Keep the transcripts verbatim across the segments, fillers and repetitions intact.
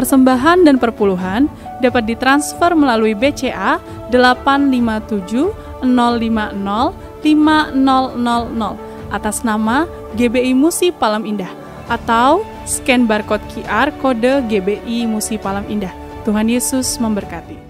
Persembahan dan perpuluhan dapat ditransfer melalui B C A delapan lima tujuh nol lima nol lima nol nol nol atas nama G B I Musi Palem Indah atau scan barcode Q R kode G B I Musi Palem Indah. Tuhan Yesus memberkati.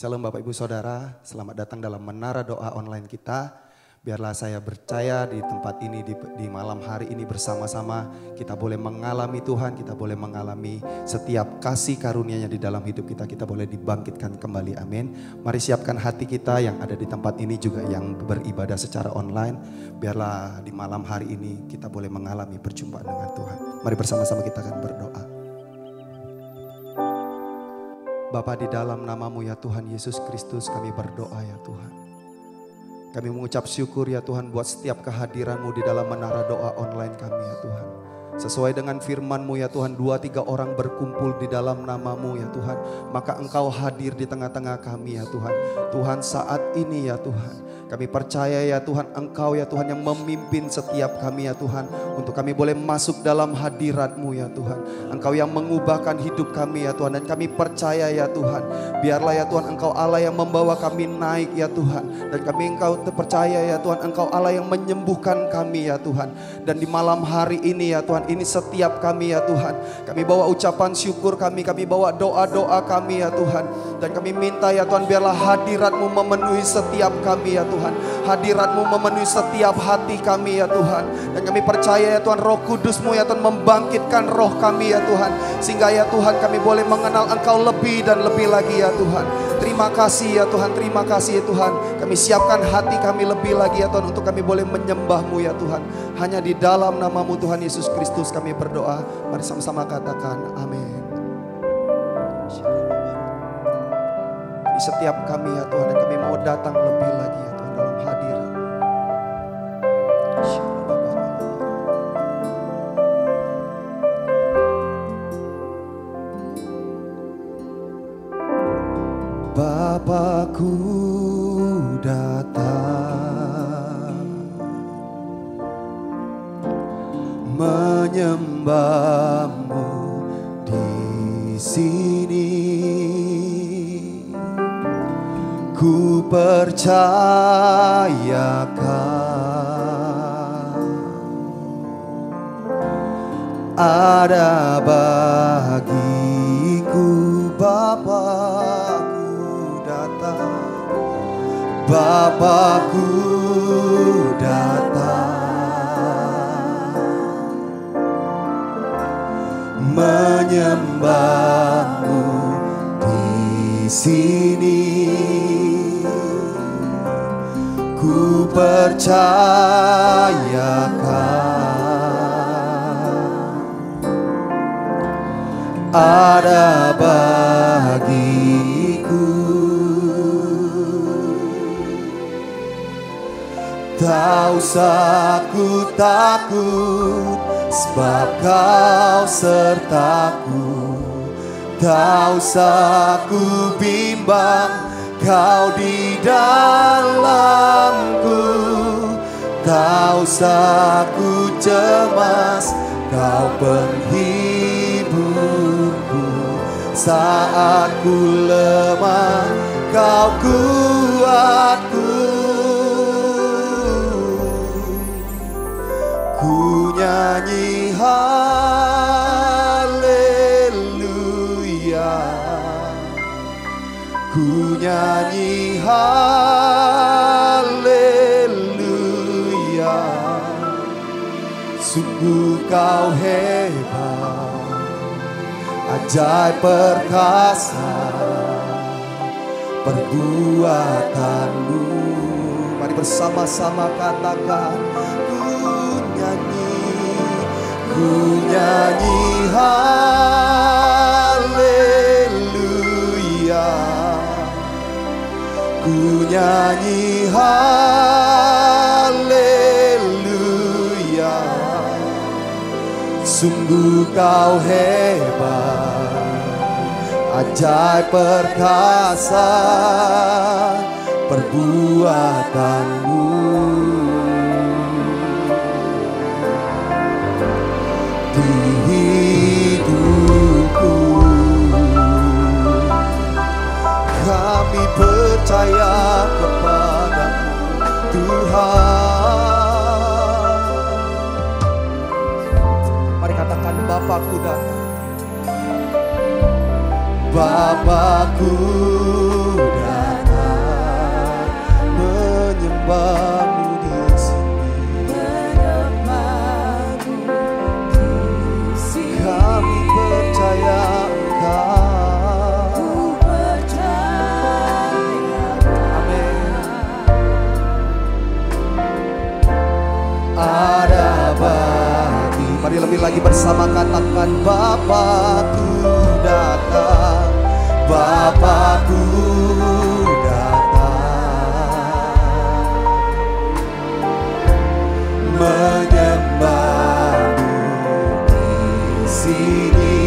Salam Bapak Ibu Saudara, selamat datang dalam Menara Doa Online kita. Biarlah saya percaya di tempat ini, di, di malam hari ini bersama-sama kita boleh mengalami Tuhan, kita boleh mengalami setiap kasih karunia-Nya di dalam hidup kita, kita boleh dibangkitkan kembali, amin. Mari siapkan hati kita yang ada di tempat ini juga yang beribadah secara online. Biarlah di malam hari ini kita boleh mengalami perjumpaan dengan Tuhan. Mari bersama-sama kita akan berdoa. Bapa, di dalam namamu ya Tuhan Yesus Kristus kami berdoa ya Tuhan. Kami mengucap syukur ya Tuhan buat setiap kehadiranmu di dalam Menara Doa Online kami ya Tuhan. Sesuai dengan firmanmu ya Tuhan, dua tiga orang berkumpul di dalam namamu ya Tuhan, maka engkau hadir di tengah-tengah kami ya Tuhan. Tuhan saat ini ya Tuhan, kami percaya ya Tuhan, Engkau ya Tuhan yang memimpin setiap kami ya Tuhan. Untuk kami boleh masuk dalam hadirat-Mu ya Tuhan. Engkau yang mengubahkan hidup kami ya Tuhan. Dan kami percaya ya Tuhan. Biarlah ya Tuhan Engkau Allah yang membawa kami naik ya Tuhan. Dan kami Engkau percaya ya Tuhan, Engkau Allah yang menyembuhkan kami ya Tuhan. Dan di malam hari ini ya Tuhan, ini setiap kami ya Tuhan. Kami bawa ucapan syukur kami, kami bawa doa-doa kami ya Tuhan. Dan kami minta ya Tuhan, biarlah hadirat-Mu memenuhi setiap kami ya Tuhan. Tuhan, hadirat-Mu memenuhi setiap hati kami ya Tuhan. Dan kami percaya ya Tuhan, Roh Kudus-Mu ya Tuhan membangkitkan roh kami ya Tuhan, sehingga ya Tuhan kami boleh mengenal Engkau lebih dan lebih lagi ya Tuhan. Terima kasih ya Tuhan, terima kasih ya Tuhan. Kami siapkan hati kami lebih lagi ya Tuhan, untuk kami boleh menyembah-Mu ya Tuhan. Hanya di dalam namamu Tuhan Yesus Kristus kami berdoa. Mari sama-sama katakan amin. Di setiap kami ya Tuhan, dan kami mau datang lebih lagi ya Tuhan dalam hadirat. Bapa-Ku datang menyembah-Mu di sini. Ku percayakan ada bagiku Bapa-Ku datang, Bapa-Ku datang menyembah-Mu di sini. Ku percayakan ada bagiku, tak usah ku takut sebab kau sertaku, tak usah ku bimbang kau di dalamku, tak usah ku cemas kau penghiburku, saat ku lemah kau kuatku, ku nyanyi haleluya, ku nyanyi haleluya, sungguh kau hebat, ajaib perkasa perbuatanmu. Mari bersama-sama katakan, ku nyanyi, ku nyanyi haleluya, ku nyanyi haleluya, sungguh kau hebat, ajaib perkasa perbuatanmu. Di hidupku kami percaya kepadamu Tuhan. Mari katakan, Bapakku datang, Bapakku datang, menyembah. Mari lebih lagi bersama katakan, Bapakku datang, Bapakku datang, menyembah-Mu di sini,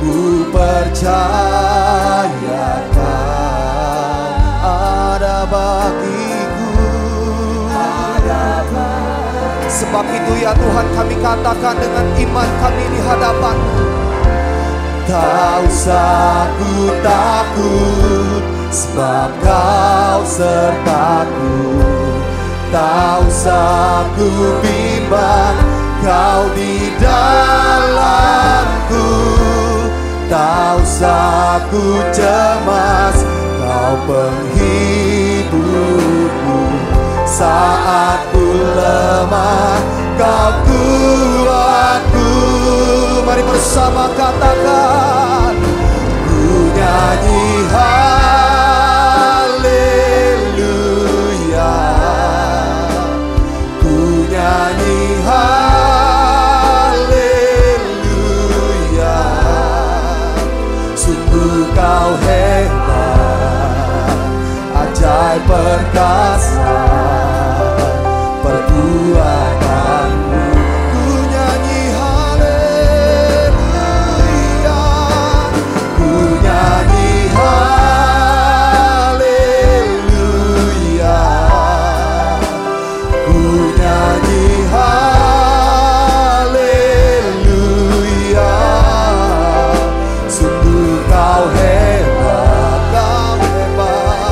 ku percaya Kau ada bagi. Sebab itu ya Tuhan, kami katakan dengan iman kami di hadapan-Mu, tak usah ku takut sebab Kau sertaku, tak usah ku bimbang Kau di dalamku, tak usah ku cemas Kau penghiburku, saat ku lemah Kau kuatku. Mari bersama katakan, ku nyanyi haleluya, ku nyanyi haleluya, sungguh Kau hebat, ajaib perkasa perbuatanmu. Ku nyanyi haleluya, ku nyanyi haleluya, ku nyanyi haleluya, sungguh Kau hebat, Kau hebat, ya.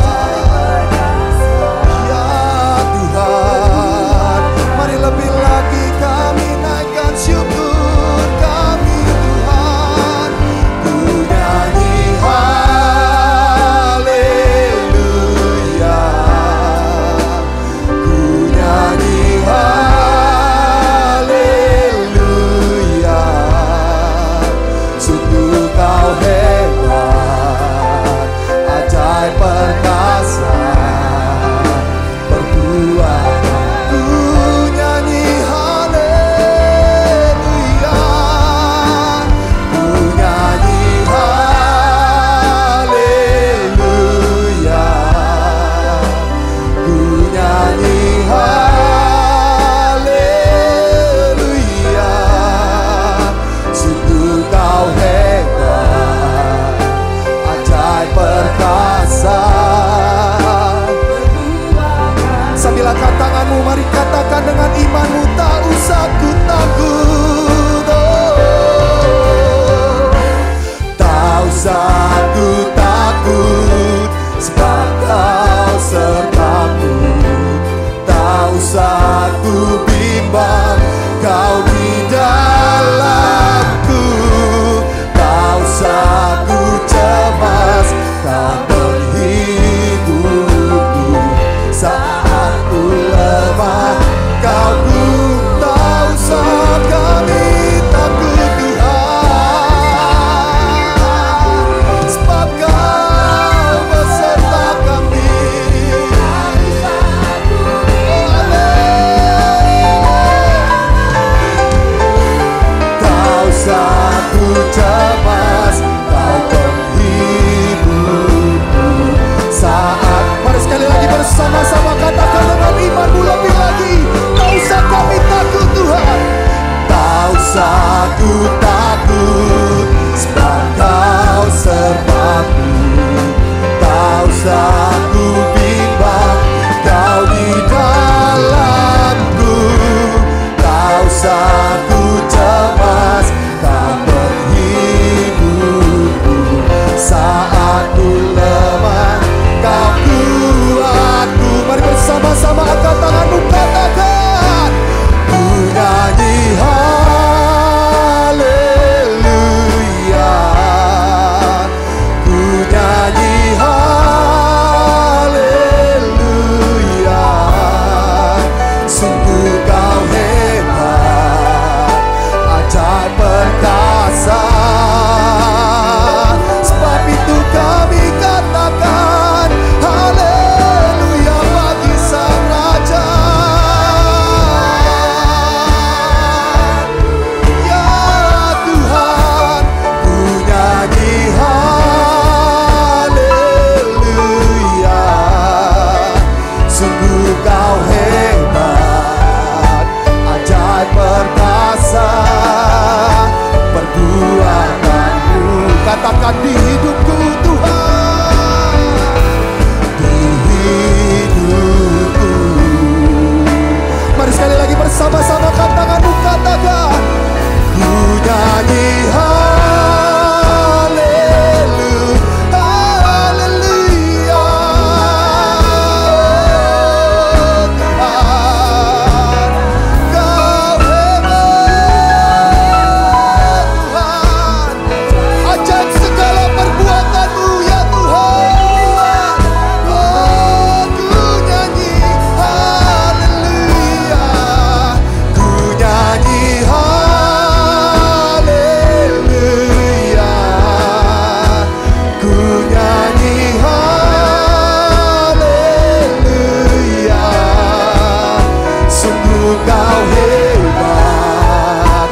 Engkau hebat,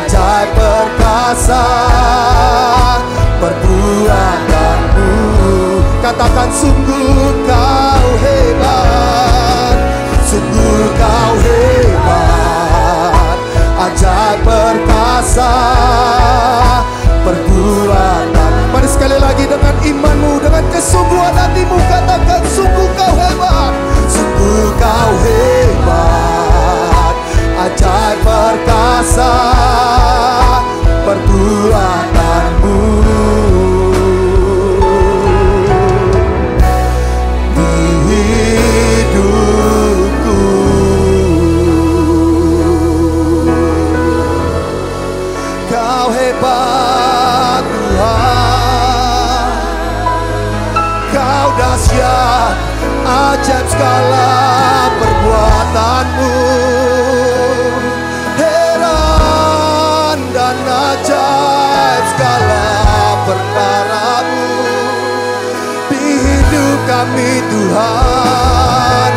ajaib perkasa perbuatanmu. Katakan sungguh Kau hebat, sungguh Kau hebat, ajaib perkasa perbuatan. Mari sekali lagi dengan imanmu, dengan kesungguhan hatimu katakan sungguh Kau hebat, sungguh Kau hebat, ajaib perkasa perbuatanmu. Di hidupku Kau hebat, dahsyat, ajaib segala perbuatanmu, heran dan ajaib segala perkaramu di hidup kami Tuhan.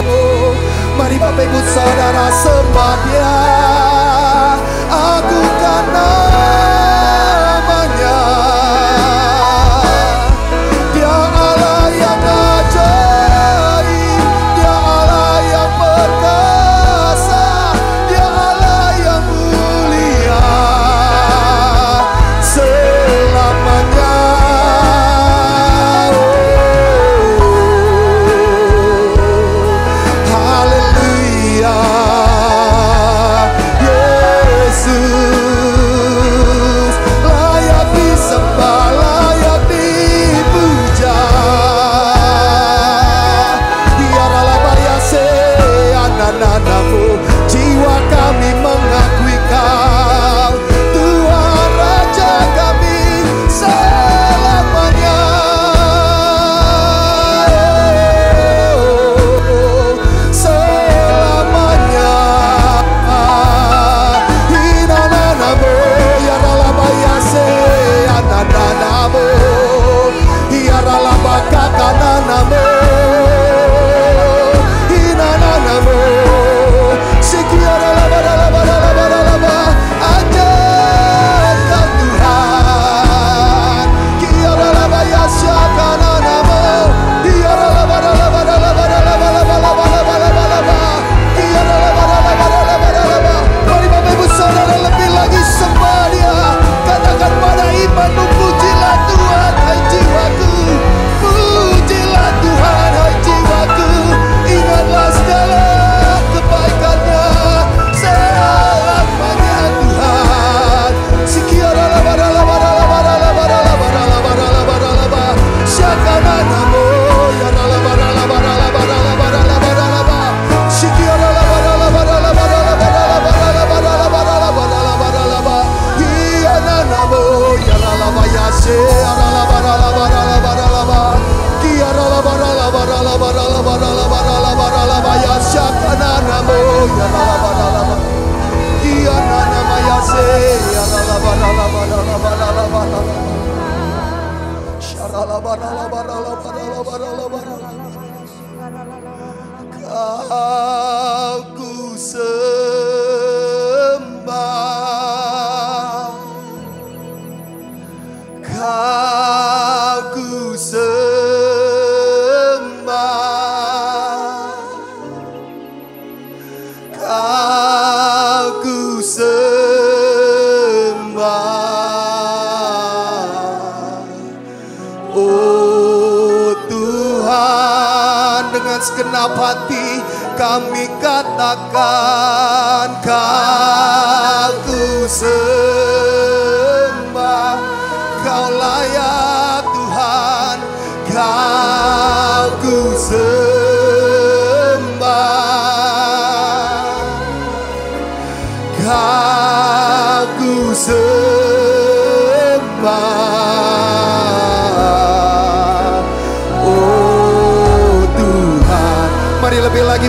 Oh, mari Bapak Ibu Saudara sembah Dia, agungkan namanya.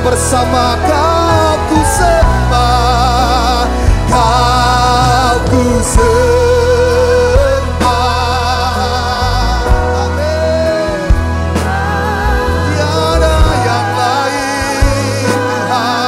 Bersama Kau ku sembah, Kau ku sembah. Amin. Tiada yang lain Tuhan.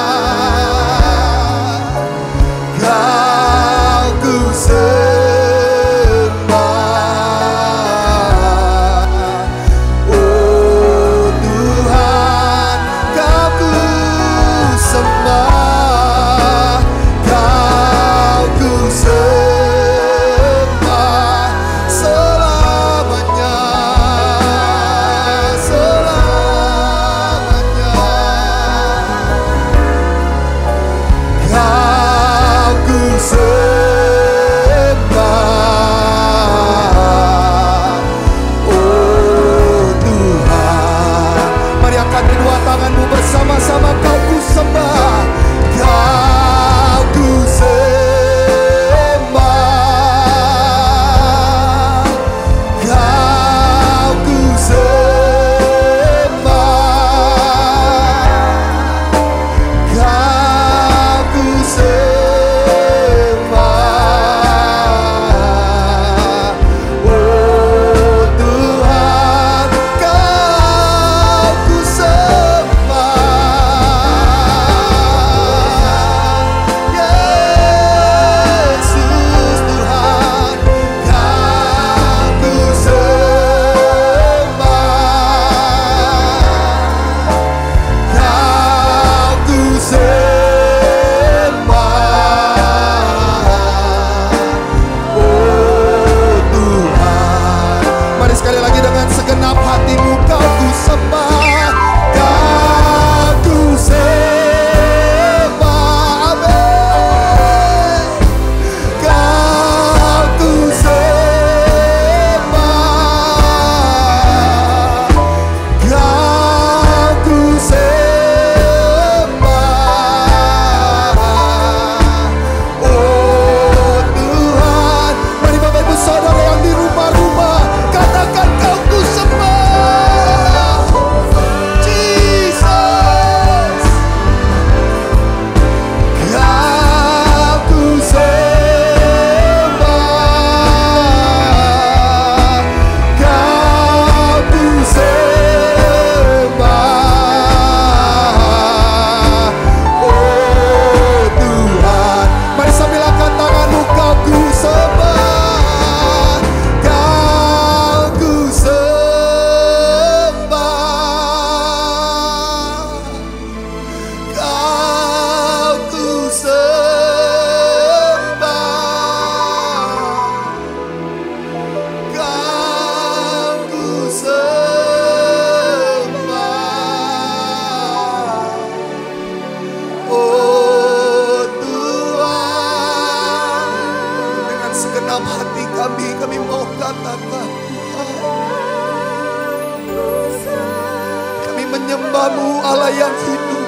Kami menyembah-Mu Allah yang hidup.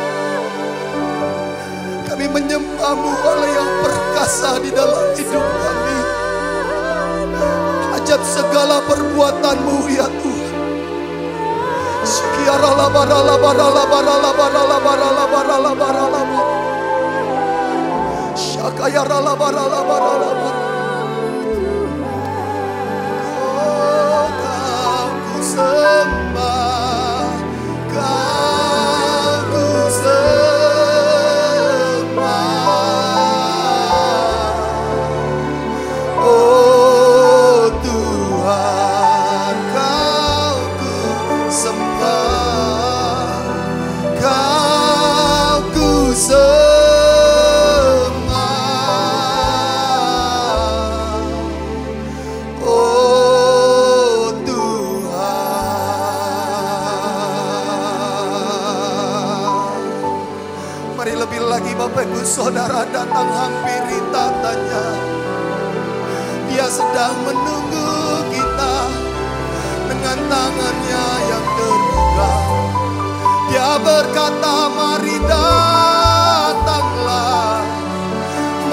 Kami menyembah-Mu Allah yang perkasa di dalam hidup kami. Hajat segala perbuatan-Mu ya Tuhan. Syukiarala barala barala barala barala barala barala barala syakayarala barala barala barala. Sembah Kau, ku sembah, oh Tuhan, Kau ku sembah, Kau ku sembah, oh Bapak Ibu Saudara datang hampiri tatanya. Dia sedang menunggu kita dengan tangannya yang terbuka. Dia berkata, mari datanglah,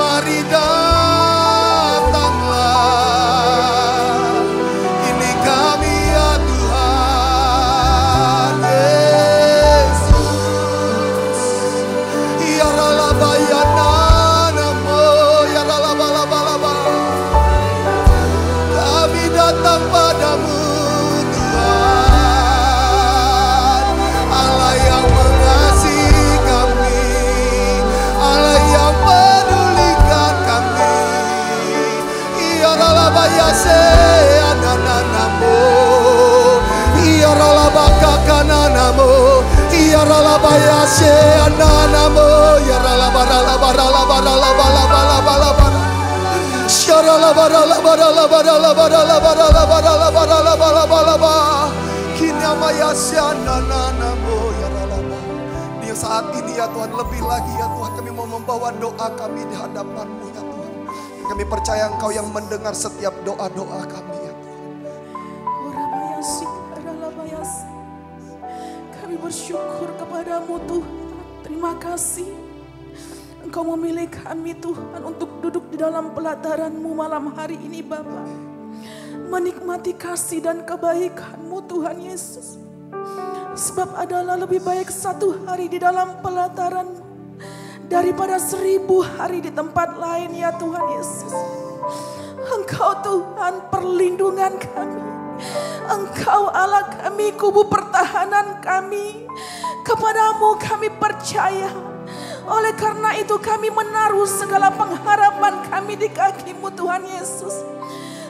mari datanglah. Ini kami ya Tuhan Yesus. Ya di saat ini ya Tuhan, lebih lagi ya Tuhan, kami mau membawa doa kami di hadapan-Mu ya Tuhan. Kami percaya Engkau yang mendengar setiap doa-doa kami ya Tuhan. Kami bersyukur kepada-Mu Tuhan. Terima kasih Engkau memilih kami Tuhan untuk duduk di dalam pelataran-Mu malam hari ini Bapa, menikmati kasih dan kebaikan-Mu Tuhan Yesus. Sebab adalah lebih baik satu hari di dalam pelataran daripada seribu hari di tempat lain ya Tuhan Yesus. Engkau Tuhan perlindungan kami, Engkau Allah kami, kubu pertahanan kami. Kepada-Mu kami percaya. Oleh karena itu kami menaruh segala pengharapan kami di kaki-Mu Tuhan Yesus.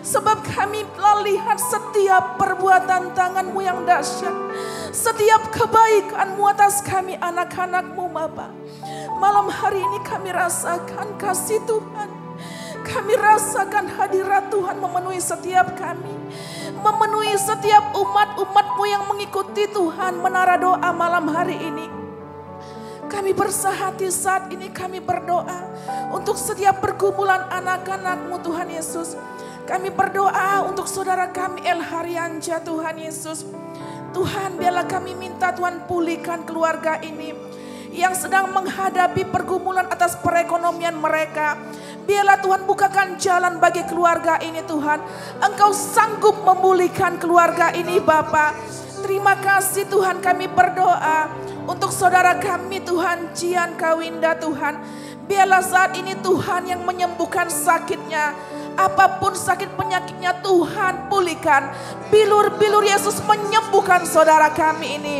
Sebab kami telah lihat setiap perbuatan tangan-Mu yang dahsyat, setiap kebaikan-Mu atas kami anak-anak-Mu Bapa. Malam hari ini kami rasakan kasih Tuhan. Kami rasakan hadirat Tuhan memenuhi setiap kami, memenuhi setiap umat-umat-Mu yang mengikuti Tuhan menara doa malam hari ini. Kami bersahati saat ini, kami berdoa untuk setiap pergumulan anak-anak-Mu Tuhan Yesus. Kami berdoa untuk saudara kami El Harianja Tuhan Yesus. Tuhan, biarlah kami minta Tuhan pulihkan keluarga ini yang sedang menghadapi pergumulan atas perekonomian mereka. Biarlah Tuhan bukakan jalan bagi keluarga ini Tuhan. Engkau sanggup memulihkan keluarga ini Bapa. Terima kasih Tuhan, kami berdoa untuk saudara kami Tuhan Jian Kawinda Tuhan. Biarlah saat ini Tuhan yang menyembuhkan sakitnya. Apapun sakit penyakitnya Tuhan pulihkan. Bilur-bilur Yesus menyembuhkan saudara kami ini.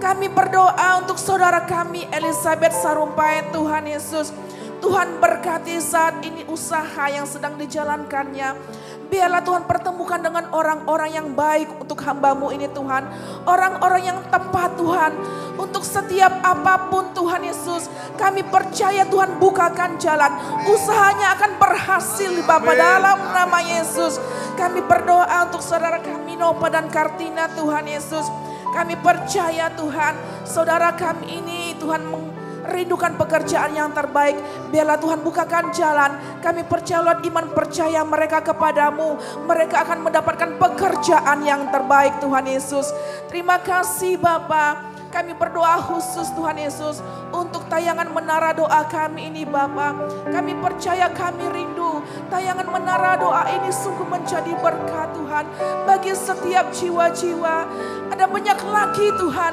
Kami berdoa untuk saudara kami Elizabeth Sarumpait Tuhan Yesus. Tuhan berkati saat ini usaha yang sedang dijalankannya. Biarlah Tuhan pertemukan dengan orang-orang yang baik untuk hamba-Mu ini Tuhan. Orang-orang yang tepat Tuhan. Untuk setiap apapun Tuhan Yesus. Kami percaya Tuhan bukakan jalan. Usahanya akan berhasil Bapa dalam nama Yesus. Kami berdoa untuk saudara kami Nopa dan Kartina Tuhan Yesus. Kami percaya Tuhan saudara kami ini Tuhan meng rindukan pekerjaan yang terbaik. Biarlah Tuhan bukakan jalan. Kami percaya lewat iman percaya mereka kepadamu, mereka akan mendapatkan pekerjaan yang terbaik, Tuhan Yesus. Terima kasih Bapa. Kami berdoa khusus Tuhan Yesus untuk tayangan Menara Doa kami ini Bapa. Kami percaya, kami rindu tayangan Menara Doa ini sungguh menjadi berkat Tuhan bagi setiap jiwa-jiwa. Ada banyak lagi Tuhan,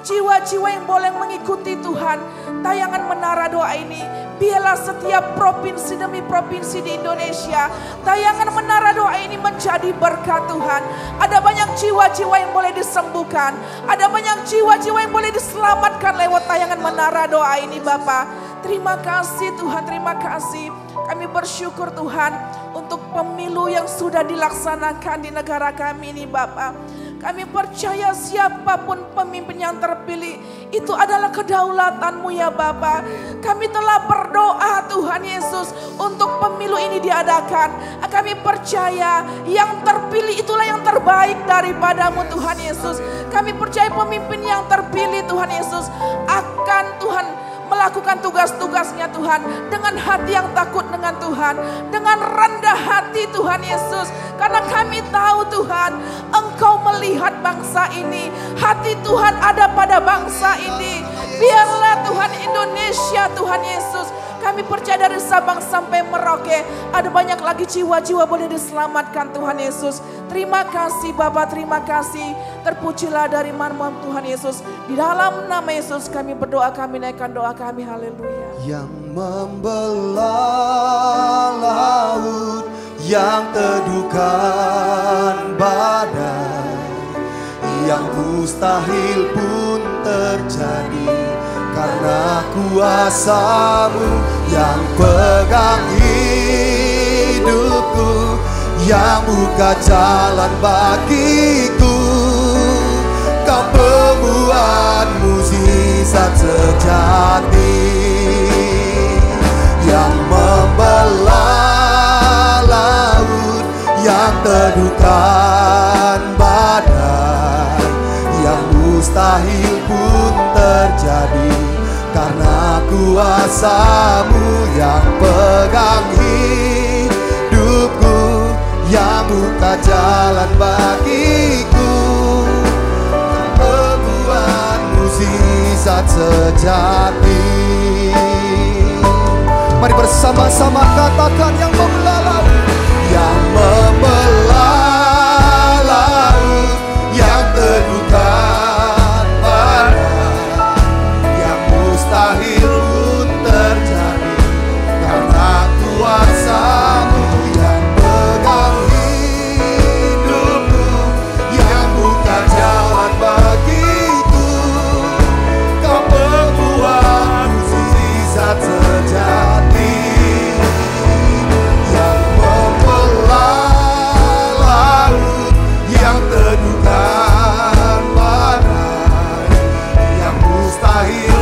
jiwa-jiwa yang boleh mengikuti Tuhan tayangan Menara Doa ini. Biarlah setiap provinsi demi provinsi di Indonesia tayangan Menara Doa ini menjadi berkat Tuhan. Ada banyak jiwa-jiwa yang boleh disembuhkan. Ada banyak jiwa-jiwa yang boleh diselamatkan lewat tayangan Menara Doa ini Bapa. Terima kasih Tuhan, terima kasih. Kami bersyukur Tuhan untuk pemilu yang sudah dilaksanakan di negara kami ini Bapa. Kami percaya siapapun pemimpin yang terpilih itu adalah kedaulatanmu ya Bapa. Kami telah berdoa Tuhan Yesus untuk pemilu ini diadakan. Kami percaya yang terpilih itulah yang terbaik daripadamu Tuhan Yesus. Kami percaya pemimpin yang terpilih Tuhan Yesus akan Tuhan melakukan tugas-tugasnya Tuhan dengan hati yang takut dengan Tuhan, dengan rendah hati Tuhan Yesus, karena kami tahu Tuhan Engkau melihat bangsa ini, hati Tuhan ada pada bangsa ini. Biarlah Tuhan Indonesia Tuhan Yesus, kami percaya dari Sabang sampai Merauke ada banyak lagi jiwa-jiwa boleh diselamatkan Tuhan Yesus. Terima kasih Bapa, terima kasih. Terpujilah dari marmuam Tuhan Yesus. Di dalam nama Yesus kami berdoa, kami naikkan doa kami. Haleluya. Yang membelah laut, yang teduhkan badai, yang mustahil pun terjadi. Karena kuasa-Mu yang pegang hidupku, yang buka jalan bagiku. Kau pembuat mukjizat sejati, yang membelah laut, yang teduhkan badai, yang mustahil pun terjadi. Karena kuasa-Mu yang pegang hidupku, yang buka jalan bagiku, pembuat mukjizat sejati. Mari bersama-sama katakan, yang membelah laut, yang membelah laut, yang teduhkan mustahil pun terjadi. Karena kuasa-Mu yang pegang hidupku, yang buka jalan bagiku, Kau pembuat mukjizat sejati, yang membelah laut, yang teduhkan badai, yang mustahil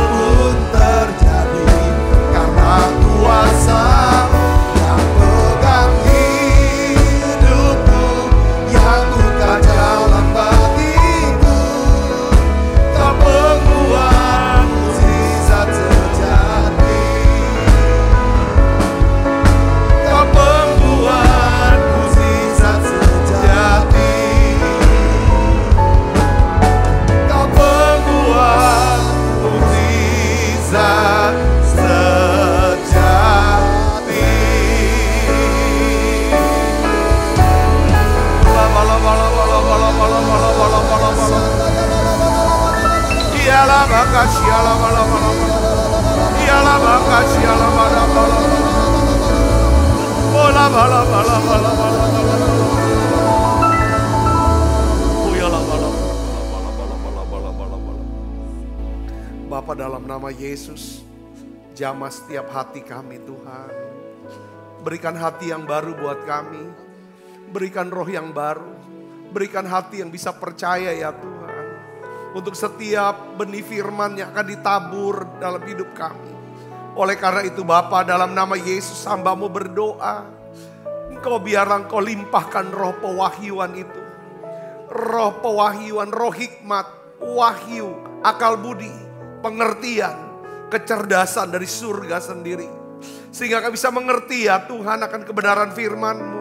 Bapa, dalam nama Yesus, jamah setiap hati kami Tuhan. Berikan hati yang baru buat kami, berikan roh yang baru, berikan hati yang bisa percaya ya Tuhan, untuk setiap benih firman yang akan ditabur dalam hidup kami. Oleh karena itu Bapa, dalam nama Yesus hamba-Mu berdoa, Engkau biarlah Engkau limpahkan roh pewahyuan itu, roh pewahyuan, roh hikmat, wahyu, akal budi, pengertian, kecerdasan dari surga sendiri. Sehingga kami bisa mengerti ya Tuhan akan kebenaran firman-Mu.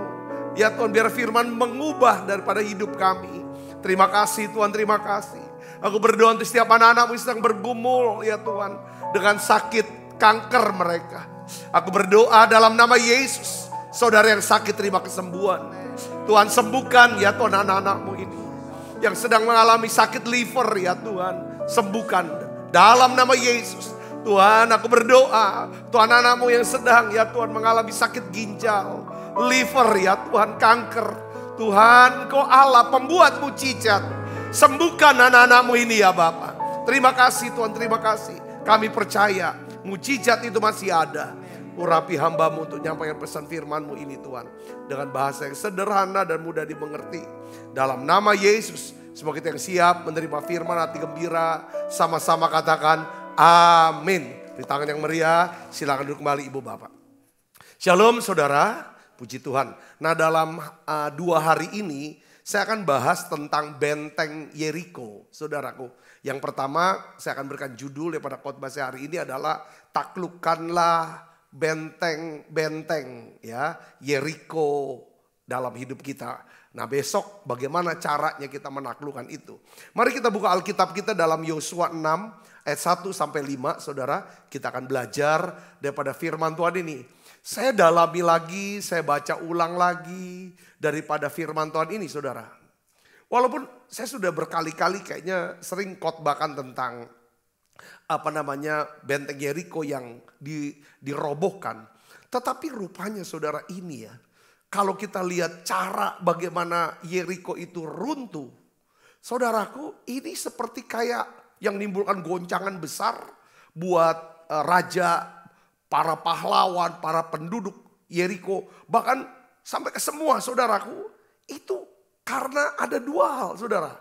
Ya Tuhan, biar firman mengubah daripada hidup kami. Terima kasih Tuhan, terima kasih. Aku berdoa untuk setiap anak-anak-Mu yang sedang bergumul ya Tuhan dengan sakit kanker mereka. Aku berdoa dalam nama Yesus, saudara yang sakit terima kesembuhan. Tuhan sembuhkan ya Tuhan anak-anak-Mu ini. Yang sedang mengalami sakit liver ya Tuhan, sembuhkan dalam nama Yesus. Tuhan aku berdoa, Tuhan anak-Mu yang sedang ya Tuhan mengalami sakit ginjal, liver ya Tuhan, kanker. Tuhan Engkau Allah pembuat mujizat, sembuhkan anak-anak-Mu ini ya Bapak. Terima kasih Tuhan, terima kasih. Kami percaya mujizat itu masih ada. Urapi hamba-Mu untuk nyampaikan pesan firman-Mu ini Tuhan, dengan bahasa yang sederhana dan mudah dimengerti. Dalam nama Yesus, semua kita yang siap menerima firman hati gembira, sama-sama katakan amin. Di tangan yang meriah, silakan duduk kembali Ibu Bapak. Shalom saudara, puji Tuhan. Nah dalam uh, dua hari ini, saya akan bahas tentang benteng Yerikho, saudaraku. Yang pertama, saya akan berikan judul daripada khotbah saya hari ini adalah taklukkanlah benteng-benteng ya Yerikho dalam hidup kita. Nah besok bagaimana caranya kita menaklukkan itu. Mari kita buka Alkitab kita dalam Yosua enam ayat satu sampai lima saudara. Kita akan belajar daripada firman Tuhan ini. Saya dalami lagi, saya baca ulang lagi daripada firman Tuhan ini saudara. Walaupun saya sudah berkali-kali kayaknya sering khotbahkan tentang apa namanya benteng Yerikho yang di, dirobohkan. Tetapi rupanya saudara ini ya, kalau kita lihat cara bagaimana Yerikho itu runtuh, saudaraku ini seperti kayak yang menimbulkan goncangan besar buat uh, raja, para pahlawan, para penduduk Yerikho, bahkan sampai ke semua saudaraku. Itu karena ada dua hal saudara.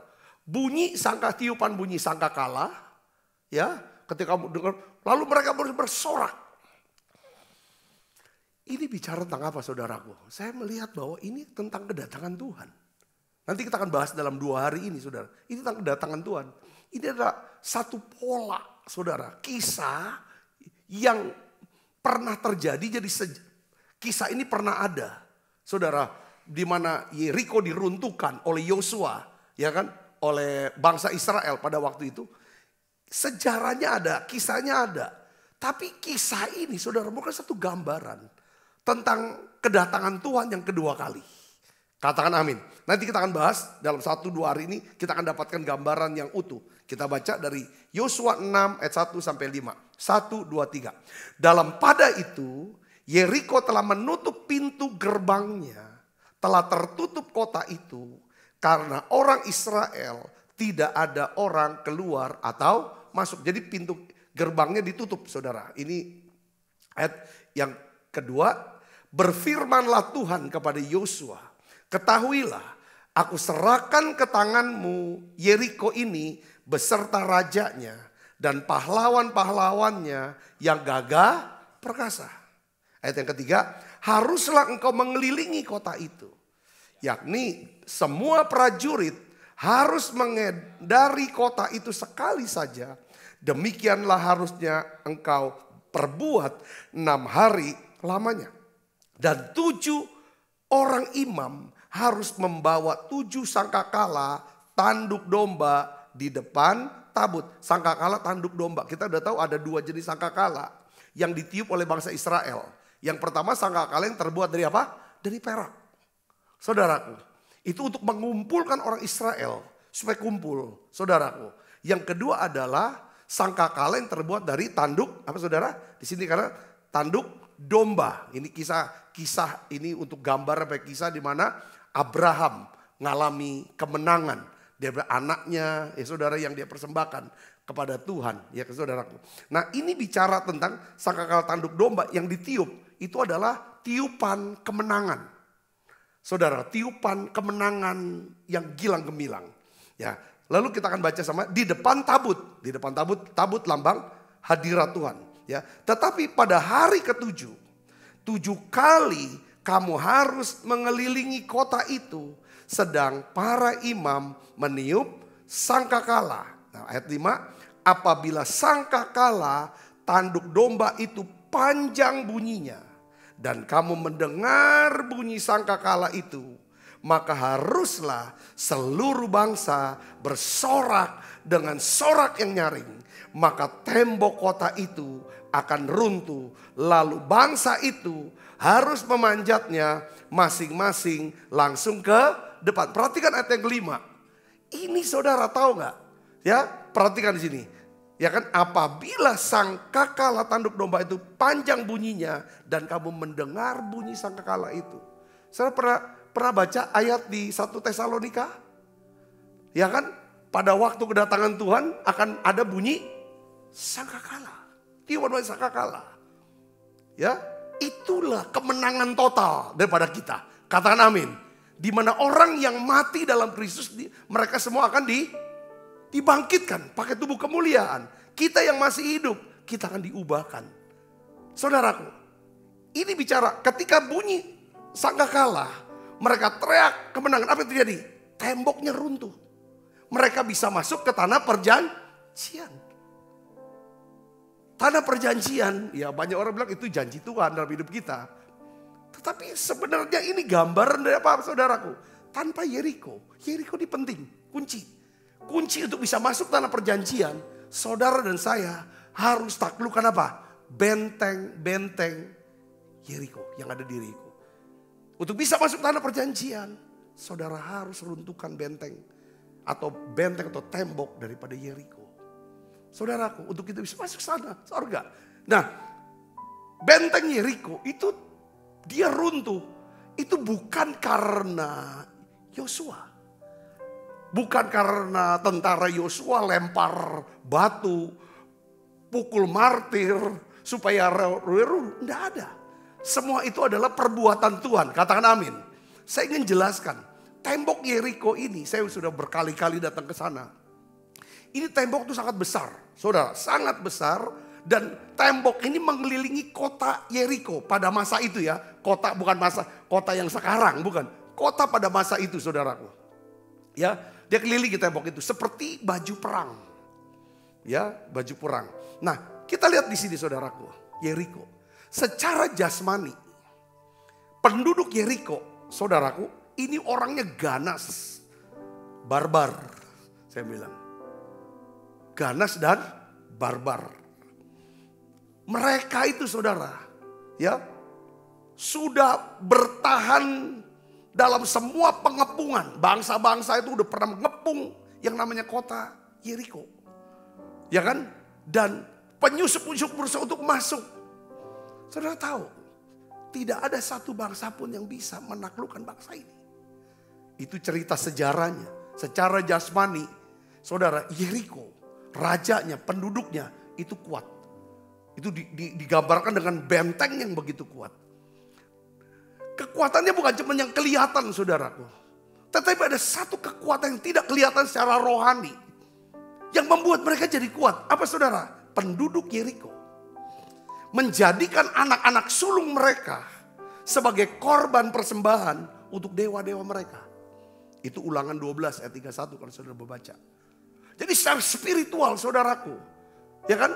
Bunyi sangka tiupan bunyi sangka kalah. Ya, ketika kamu dengar, lalu mereka bersorak. Ini bicara tentang apa saudaraku? Saya melihat bahwa ini tentang kedatangan Tuhan. Nanti kita akan bahas dalam dua hari ini saudara. Ini tentang kedatangan Tuhan. Ini adalah satu pola saudara. Kisah yang pernah terjadi, jadi kisah ini pernah ada. Saudara, di mana Yerikho diruntuhkan oleh Yosua, ya kan? Oleh bangsa Israel pada waktu itu. Sejarahnya ada, kisahnya ada. Tapi kisah ini saudara bukan satu gambaran tentang kedatangan Tuhan yang kedua kali. Katakan amin. Nanti kita akan bahas dalam satu dua hari ini, kita akan dapatkan gambaran yang utuh. Kita baca dari Yosua enam ayat satu sampai lima. satu, dua, tiga. Dalam pada itu Yerikho telah menutup pintu gerbangnya, telah tertutup kota itu karena orang Israel tidak ada orang keluar atau masuk. Jadi pintu gerbangnya ditutup saudara. Ini ayat yang kedua. Berfirmanlah Tuhan kepada Yosua. Ketahuilah aku serahkan ke tanganmu Yerikho ini beserta rajanya dan pahlawan-pahlawannya yang gagah perkasa. Ayat yang ketiga. Haruslah engkau mengelilingi kota itu. Yakni semua prajurit harus mengendari kota itu sekali saja. Demikianlah harusnya engkau perbuat enam hari lamanya. Dan tujuh orang imam harus membawa tujuh sangkakala tanduk domba di depan tabut. Sangkakala tanduk domba. Kita udah tahu ada dua jenis sangkakala yang ditiup oleh bangsa Israel. Yang pertama sangkakala yang terbuat dari apa? Dari perak. Saudaraku. Itu untuk mengumpulkan orang Israel supaya kumpul, saudaraku. Yang kedua adalah sangkakala yang terbuat dari tanduk apa saudara? Di sini karena tanduk domba. Ini kisah-kisah ini untuk gambar apa kisah di mana Abraham mengalami kemenangan daripada anaknya ya saudara yang dia persembahkan kepada Tuhan ya saudaraku. Nah ini bicara tentang sangkakala tanduk domba yang ditiup itu adalah tiupan kemenangan. Saudara, tiupan kemenangan yang gilang gemilang. Ya, lalu kita akan baca sama di depan tabut, di depan tabut, tabut lambang hadirat Tuhan. Ya, tetapi pada hari ketujuh, tujuh kali kamu harus mengelilingi kota itu, sedang para imam meniup sangkakala. Nah, ayat lima, apabila sangkakala Tanduk domba itu panjang bunyinya, dan kamu mendengar bunyi sangkakala itu, maka haruslah seluruh bangsa bersorak dengan sorak yang nyaring. Maka tembok kota itu akan runtuh, lalu bangsa itu harus memanjatnya masing-masing langsung ke depan. Perhatikan ayat yang kelima. Ini saudara tahu nggak? Ya, perhatikan di sini. Ya kan, apabila sangkakala tanduk domba itu panjang bunyinya dan kamu mendengar bunyi sangkakala itu. Saudara pernah pernah baca ayat di satu Tesalonika? Ya kan, pada waktu kedatangan Tuhan akan ada bunyi sangkakala. Tiupan bunyi sangkakala. Ya, itulah kemenangan total daripada kita. Katakan amin. Di mana orang yang mati dalam Kristus, mereka semua akan di dibangkitkan pakai tubuh kemuliaan. Kita yang masih hidup, kita akan diubahkan. Saudaraku, ini bicara ketika bunyi sangkakala, mereka teriak kemenangan. Apa yang terjadi? Temboknya runtuh. Mereka bisa masuk ke tanah perjanjian. Tanah perjanjian, ya banyak orang bilang itu janji Tuhan dalam hidup kita. Tetapi sebenarnya ini gambaran dari apa, saudaraku? Tanpa Yerikho. Yerikho ini penting, kunci. Kunci untuk bisa masuk tanah perjanjian, saudara dan saya harus taklukkan apa? Benteng-benteng Yerikho yang ada di Yerikho. Untuk bisa masuk tanah perjanjian, saudara harus runtuhkan benteng atau benteng atau tembok daripada Yerikho. Saudaraku, untuk kita bisa masuk sana, surga. Nah, benteng Yerikho itu dia runtuh, itu bukan karena Yosua. Bukan karena tentara Yosua lempar batu, pukul martir, supaya reru, enggak ada. Semua itu adalah perbuatan Tuhan, katakan amin. Saya ingin jelaskan, tembok Yerikho ini, saya sudah berkali-kali datang ke sana. Ini tembok itu sangat besar, saudara, sangat besar. Dan tembok ini mengelilingi kota Yerikho pada masa itu ya. Kota bukan masa, kota yang sekarang, bukan. Kota pada masa itu, saudaraku. Ya, dia kelilingi tembok itu seperti baju perang. Ya, baju perang. Nah, kita lihat di sini saudaraku, Yerikho. Secara jasmani, penduduk Yerikho, saudaraku, ini orangnya ganas, barbar. Saya bilang, ganas dan barbar. Mereka itu saudara, ya, sudah bertahan dalam semua pengepungan. Bangsa-bangsa itu udah pernah mengepung yang namanya kota Yerikho. Ya kan? Dan penyusup-penyusup berusaha untuk masuk. Saudara tahu, tidak ada satu bangsa pun yang bisa menaklukkan bangsa ini. Itu cerita sejarahnya. Secara jasmani, saudara, Yerikho, rajanya, penduduknya itu kuat. Itu digambarkan dengan benteng yang begitu kuat. Kekuatannya bukan cuma yang kelihatan saudaraku. Tetapi ada satu kekuatan yang tidak kelihatan secara rohani. Yang membuat mereka jadi kuat. Apa saudara? Penduduk Yerikho menjadikan anak-anak sulung mereka sebagai korban persembahan untuk dewa-dewa mereka. Itu Ulangan dua belas ayat tiga puluh satu kalau saudara membaca. Jadi secara spiritual saudaraku. Ya kan?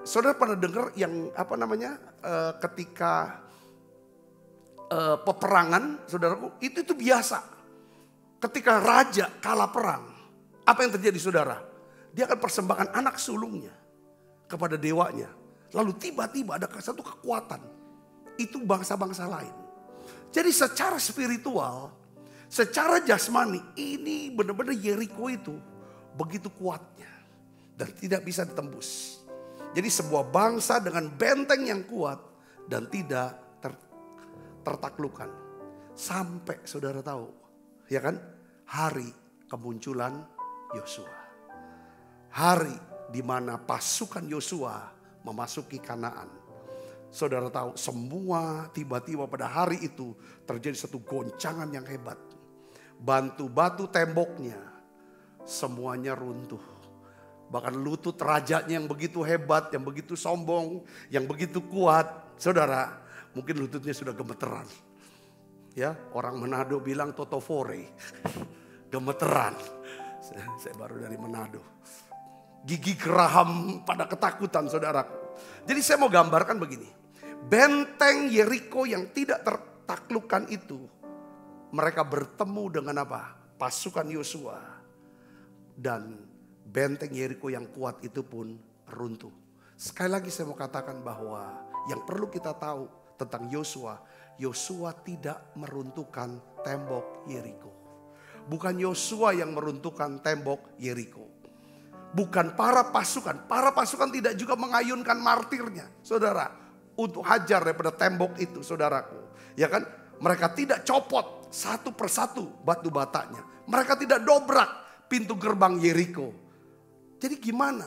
Saudara pernah dengar yang apa namanya? Uh, ketika... Uh, peperangan, saudaraku, itu itu biasa. Ketika raja kalah perang, apa yang terjadi saudara? Dia akan persembahkan anak sulungnya kepada dewanya. Lalu tiba-tiba ada satu kekuatan, itu bangsa-bangsa lain. Jadi secara spiritual, secara jasmani, ini benar-benar Yerikho itu begitu kuatnya dan tidak bisa ditembus. Jadi sebuah bangsa dengan benteng yang kuat dan tidak tertaklukan. Sampai saudara tahu, ya kan? Hari kemunculan Yosua. Hari di mana pasukan Yosua memasuki Kanaan. Saudara tahu, semua tiba-tiba pada hari itu terjadi satu goncangan yang hebat. Batu-batu temboknya semuanya runtuh. Bahkan lutut rajanya yang begitu hebat, yang begitu sombong, yang begitu kuat, saudara, mungkin lututnya sudah gemeteran. Ya, orang Manado bilang totofore. Gemeteran. Saya baru dari Manado. Gigi geraham pada ketakutan, saudaraku. Jadi saya mau gambarkan begini. Benteng Yerikho yang tidak tertaklukkan itu, mereka bertemu dengan apa? Pasukan Yosua. Dan benteng Yerikho yang kuat itu pun runtuh. Sekali lagi saya mau katakan bahwa yang perlu kita tahu tentang Yosua, Yosua tidak meruntuhkan tembok Yerikho. Bukan Yosua yang meruntuhkan tembok Yerikho. Bukan para pasukan, para pasukan tidak juga mengayunkan martirnya, saudara, untuk hajar daripada tembok itu, saudaraku. Ya kan? Mereka tidak copot satu persatu batu batanya. Mereka tidak dobrak pintu gerbang Yerikho. Jadi gimana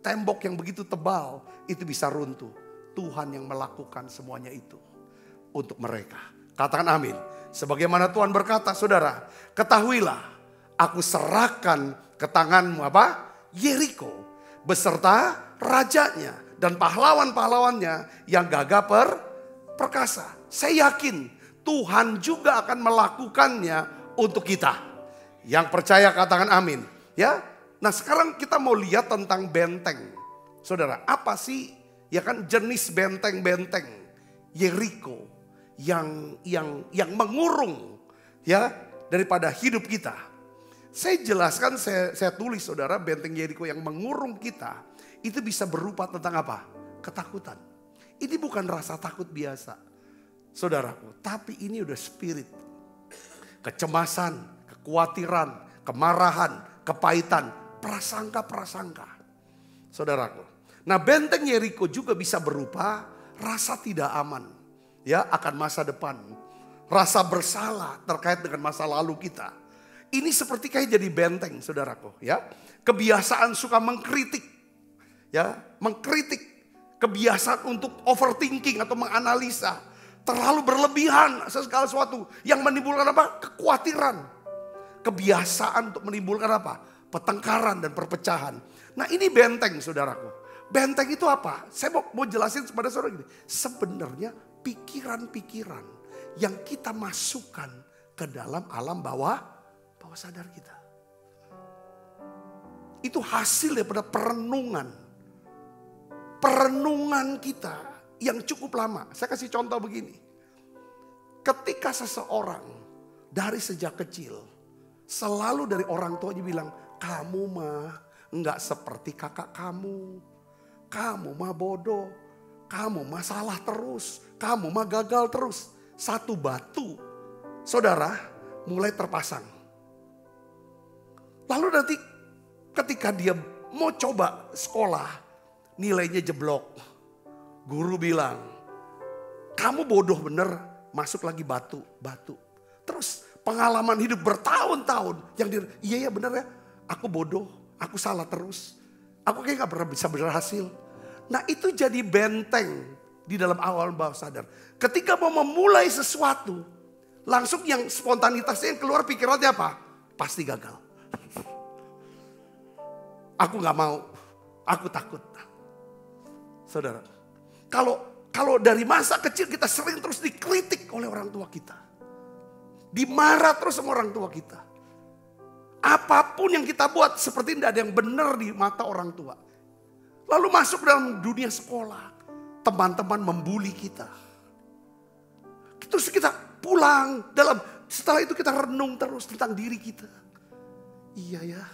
tembok yang begitu tebal itu bisa runtuh? Tuhan yang melakukan semuanya itu untuk mereka. Katakan amin. Sebagaimana Tuhan berkata, saudara, ketahuilah aku serahkan ke tanganmu apa? Yerikho beserta rajanya dan pahlawan-pahlawannya yang gagah per perkasa. Saya yakin Tuhan juga akan melakukannya untuk kita. Yang percaya katakan amin. Ya, nah sekarang kita mau lihat tentang benteng, saudara. Apa sih ya kan jenis benteng-benteng Yerikho yang yang yang mengurung ya daripada hidup kita? Saya jelaskan, saya, saya tulis saudara, benteng Yerikho yang mengurung kita itu bisa berupa tentang apa? Ketakutan. Ini bukan rasa takut biasa, saudaraku, tapi ini udah spirit. Kecemasan, kekhawatiran, kemarahan, kepahitan, prasangka-prasangka, saudaraku. Nah benteng Yerikho juga bisa berupa rasa tidak aman ya akan masa depan. Rasa bersalah terkait dengan masa lalu kita. Ini seperti kayak jadi benteng, saudaraku, ya. Kebiasaan suka mengkritik, ya, mengkritik, kebiasaan untuk overthinking atau menganalisa, terlalu berlebihan segala sesuatu yang menimbulkan apa? Kekhawatiran. Kebiasaan untuk menimbulkan apa? Pertengkaran dan perpecahan. Nah, ini benteng, saudaraku. Benteng itu apa? Saya mau, mau jelasin kepada saudara gini. Sebenarnya pikiran-pikiran yang kita masukkan ke dalam alam bawah bawah sadar kita. Itu hasil daripada perenungan. Perenungan kita yang cukup lama. Saya kasih contoh begini. Ketika seseorang dari sejak kecil, selalu dari orang tuanya bilang, kamu mah nggak seperti kakak kamu. Kamu mah bodoh. Kamu mah salah terus. Kamu mah gagal terus. Satu batu, saudara, mulai terpasang. Lalu nanti ketika dia mau coba sekolah, nilainya jeblok. Guru bilang, kamu bodoh bener, masuk lagi batu, batu. Terus pengalaman hidup bertahun-tahun yang dia, iya ya bener ya, aku bodoh, aku salah terus. Aku kayak gak pernah bisa berhasil. Nah itu jadi benteng di dalam awal bawah sadar. Ketika mau memulai sesuatu, langsung yang spontanitasnya yang keluar pikirannya apa? Pasti gagal. Aku gak mau, aku takut. Saudara, kalau kalau dari masa kecil kita sering terus dikritik oleh orang tua kita. Dimarah terus sama orang tua kita. Apapun yang kita buat seperti tidak ada yang benar di mata orang tua. Lalu masuk dalam dunia sekolah. Teman-teman membuli kita. Terus kita pulang dalam, setelah itu kita renung terus tentang diri kita. Iya ya.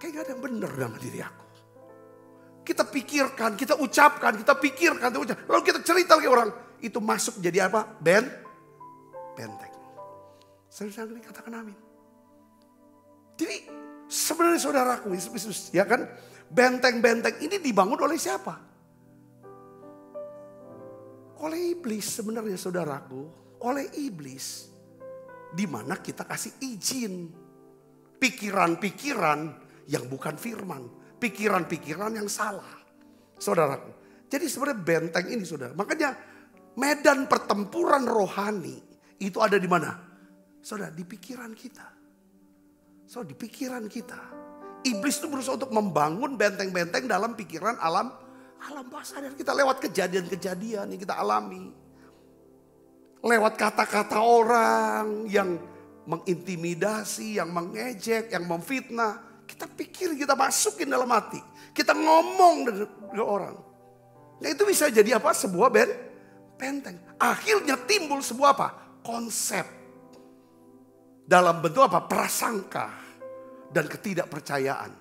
Kayak gak ada yang benar dalam diri aku. Kita pikirkan, kita ucapkan, kita pikirkan, kita ucapkan. Lalu kita cerita ke orang. Itu masuk jadi apa? Ben? Benteng. Saudara katakan amin. Jadi sebenarnya saudaraku, Yesus, ya kan? Benteng-benteng ini dibangun oleh siapa? Oleh iblis sebenarnya saudaraku. Oleh iblis. Dimana kita kasih izin. Pikiran-pikiran. Yang bukan firman. Pikiran-pikiran yang salah. Saudaraku. Jadi sebenarnya benteng ini saudara. Makanya medan pertempuran rohani. Itu ada di mana? Saudara di pikiran kita. Saudara di pikiran kita. Iblis itu berusaha untuk membangun benteng-benteng dalam pikiran alam. Alam bawah sadar kita lewat kejadian-kejadian yang kita alami. Lewat kata-kata orang yang mengintimidasi. Yang mengejek. Yang memfitnah. Kita pikir, kita masukin dalam hati. Kita ngomong dengan orang. Nah itu bisa jadi apa? Sebuah ben, benteng. Akhirnya timbul sebuah apa? Konsep. Dalam bentuk apa? Prasangka dan ketidakpercayaan.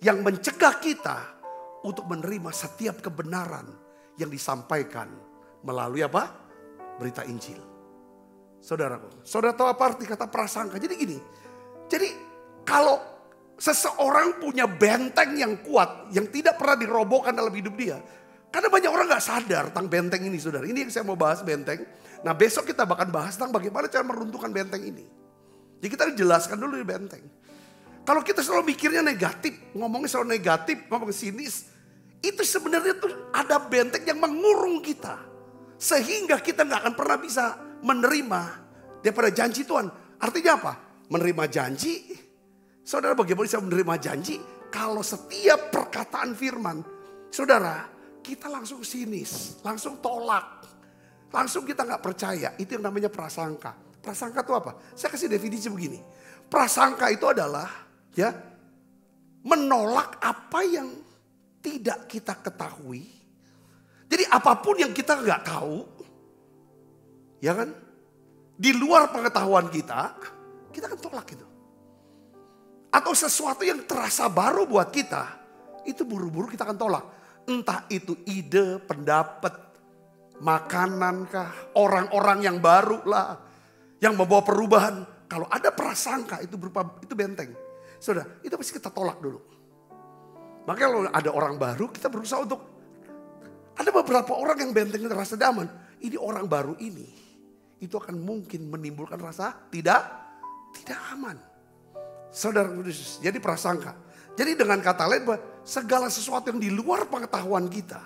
Yang mencegah kita untuk menerima setiap kebenaran yang disampaikan melalui apa? Berita Injil. Saudaraku, saudara tahu apa arti kata prasangka? Jadi gini, jadi kalau seseorang punya benteng yang kuat, yang tidak pernah dirobohkan dalam hidup dia. Karena banyak orang gak sadar tentang benteng ini, saudara. Ini yang saya mau bahas, benteng. Nah besok kita akan bahas tentang bagaimana cara meruntuhkan benteng ini. Jadi kita jelaskan dulu di benteng. Kalau kita selalu mikirnya negatif, ngomongnya selalu negatif, ngomong sinis. Itu sebenarnya tuh ada benteng yang mengurung kita. Sehingga kita gak akan pernah bisa menerima daripada janji Tuhan. Artinya apa? Menerima janji. Saudara bagaimana bisa menerima janji kalau setiap perkataan firman. Saudara kita langsung sinis, langsung tolak. Langsung kita gak percaya, itu yang namanya prasangka. Prasangka itu apa? Saya kasih definisi begini. Prasangka itu adalah ya menolak apa yang tidak kita ketahui. Jadi apapun yang kita gak tahu, ya kan? Di luar pengetahuan kita, kita akan tolak itu. Atau sesuatu yang terasa baru buat kita, itu buru-buru kita akan tolak. Entah itu ide, pendapat, makanankah, orang-orang yang baru lah, yang membawa perubahan. Kalau ada prasangka itu berupa itu benteng. Saudara, itu pasti kita tolak dulu. Makanya kalau ada orang baru, kita berusaha untuk, ada beberapa orang yang benteng terasa daman. Ini orang baru ini, itu akan mungkin menimbulkan rasa tidak, tidak aman. Saudara, jadi prasangka. Jadi dengan kata lain, segala sesuatu yang di luar pengetahuan kita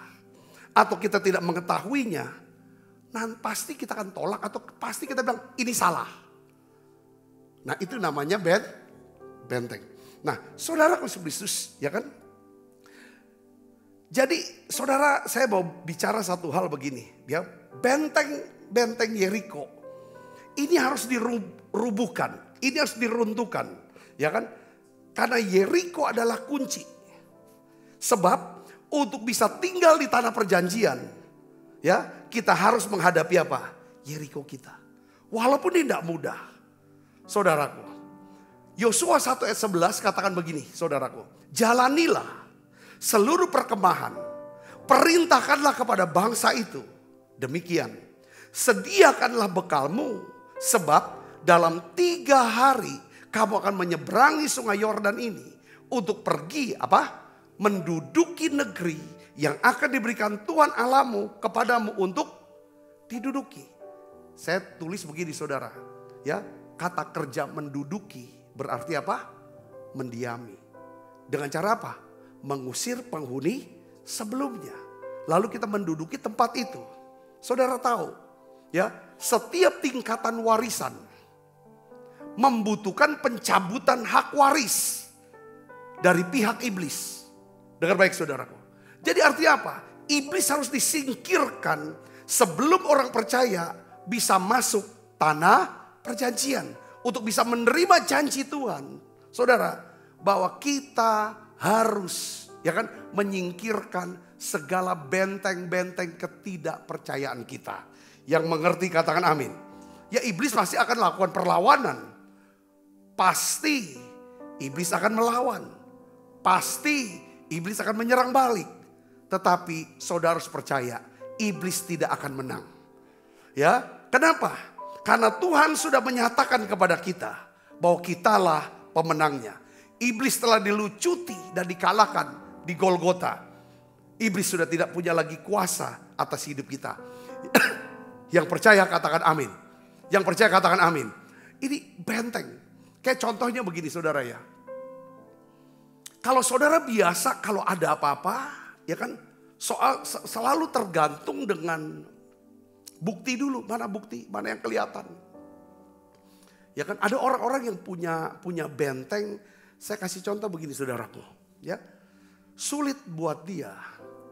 atau kita tidak mengetahuinya, nah pasti kita akan tolak atau pasti kita bilang ini salah. Nah itu namanya ben, benteng. Nah saudara Kristus, ya kan? Jadi saudara, saya mau bicara satu hal begini, ya benteng benteng Yerikho ini harus dirubuhkan, ini harus diruntuhkan. Ya kan? Karena Yerikho adalah kunci. Sebab untuk bisa tinggal di tanah perjanjian, ya, kita harus menghadapi apa? Yerikho kita. Walaupun ini tidak mudah. Saudaraku, Yosua satu ayat sebelas katakan begini, saudaraku. Jalanilah seluruh perkemahan, perintahkanlah kepada bangsa itu. Demikian, sediakanlah bekalmu, sebab dalam tiga hari kamu akan menyeberangi sungai Yordan ini untuk pergi apa? Menduduki negeri yang akan diberikan Tuhan Allahmu kepadamu untuk diduduki. Saya tulis begini saudara, ya, kata kerja menduduki berarti apa? Mendiami. Dengan cara apa? Mengusir penghuni sebelumnya. Lalu kita menduduki tempat itu. Saudara tahu, ya, setiap tingkatan warisan membutuhkan pencabutan hak waris dari pihak iblis. Dengar baik saudaraku. Jadi artinya apa? Iblis harus disingkirkan sebelum orang percaya bisa masuk tanah perjanjian. Untuk bisa menerima janji Tuhan. Saudara, bahwa kita harus ya kan menyingkirkan segala benteng-benteng ketidakpercayaan kita. Yang mengerti katakan amin. Ya iblis pasti akan lakukan perlawanan. Pasti iblis akan melawan. Pasti iblis akan menyerang balik. Tetapi saudara harus percaya, iblis tidak akan menang. Ya, kenapa? Karena Tuhan sudah menyatakan kepada kita bahwa kitalah pemenangnya. Iblis telah dilucuti dan dikalahkan di Golgota. Iblis sudah tidak punya lagi kuasa atas hidup kita. Yang percaya katakan amin. Yang percaya katakan amin. Ini benteng. Kayak contohnya begini saudara ya. Kalau saudara biasa kalau ada apa-apa ya kan soal selalu tergantung dengan bukti dulu, mana bukti, mana yang kelihatan. Ya kan ada orang-orang yang punya punya benteng. Saya kasih contoh begini saudaraku, ya. Sulit buat dia,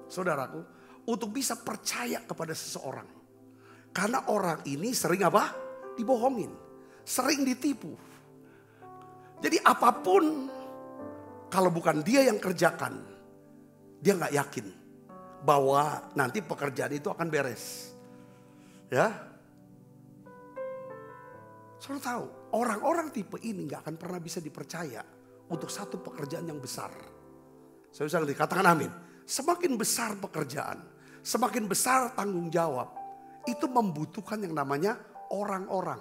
saudaraku, untuk bisa percaya kepada seseorang. Karena orang ini sering apa? Dibohongin, sering ditipu. Jadi apapun kalau bukan dia yang kerjakan, dia nggak yakin bahwa nanti pekerjaan itu akan beres. Ya, saudara tahu, orang-orang tipe ini nggak akan pernah bisa dipercaya untuk satu pekerjaan yang besar. Saya bisa dikatakan amin. Semakin besar pekerjaan, semakin besar tanggung jawab, itu membutuhkan yang namanya orang-orang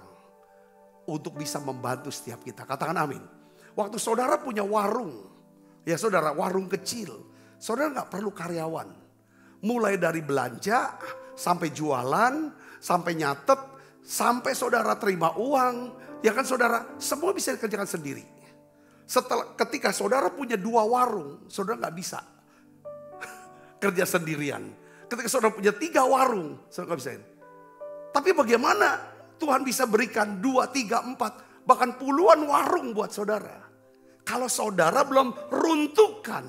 untuk bisa membantu setiap kita. Katakan amin. Waktu saudara punya warung, ya saudara, warung kecil, saudara nggak perlu karyawan. Mulai dari belanja, sampai jualan, sampai nyatet, sampai saudara terima uang, ya kan saudara, semua bisa dikerjakan sendiri. Setelah ketika saudara punya dua warung, saudara nggak bisa kerja sendirian. Ketika saudara punya tiga warung, saudara nggak bisa. Tapi bagaimana Tuhan bisa berikan dua, tiga, empat, bahkan puluhan warung buat saudara kalau saudara belum runtuhkan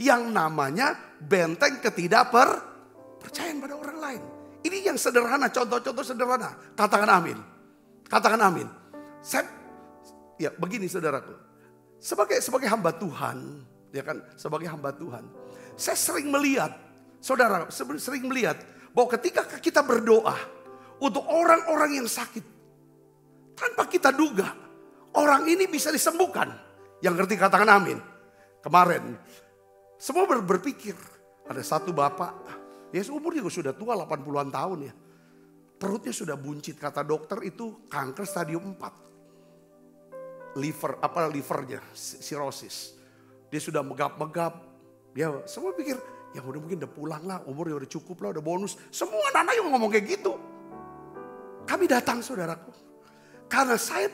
yang namanya benteng ketidakpercayaan pada orang lain. Ini yang sederhana, contoh-contoh sederhana. Katakan amin. Katakan amin. Saya, ya begini saudaraku. Sebagai sebagai hamba Tuhan, ya kan, sebagai hamba Tuhan, saya sering melihat, saudara, sering melihat bahwa ketika kita berdoa untuk orang-orang yang sakit, tanpa kita duga, orang ini bisa disembuhkan. Yang ngerti katakan amin. Kemarin, semua berpikir, ada satu bapak, ya umurnya sudah tua, delapan puluhan tahun ya. Perutnya sudah buncit, kata dokter itu kanker stadium empat. Liver, apa livernya, sirosis. Dia sudah megap-megap, dia semua pikir, ya udah mungkin udah pulang lah, umurnya udah cukup lah, udah bonus. Semua anak-anak yang ngomong kayak gitu. Kami datang saudaraku, karena saya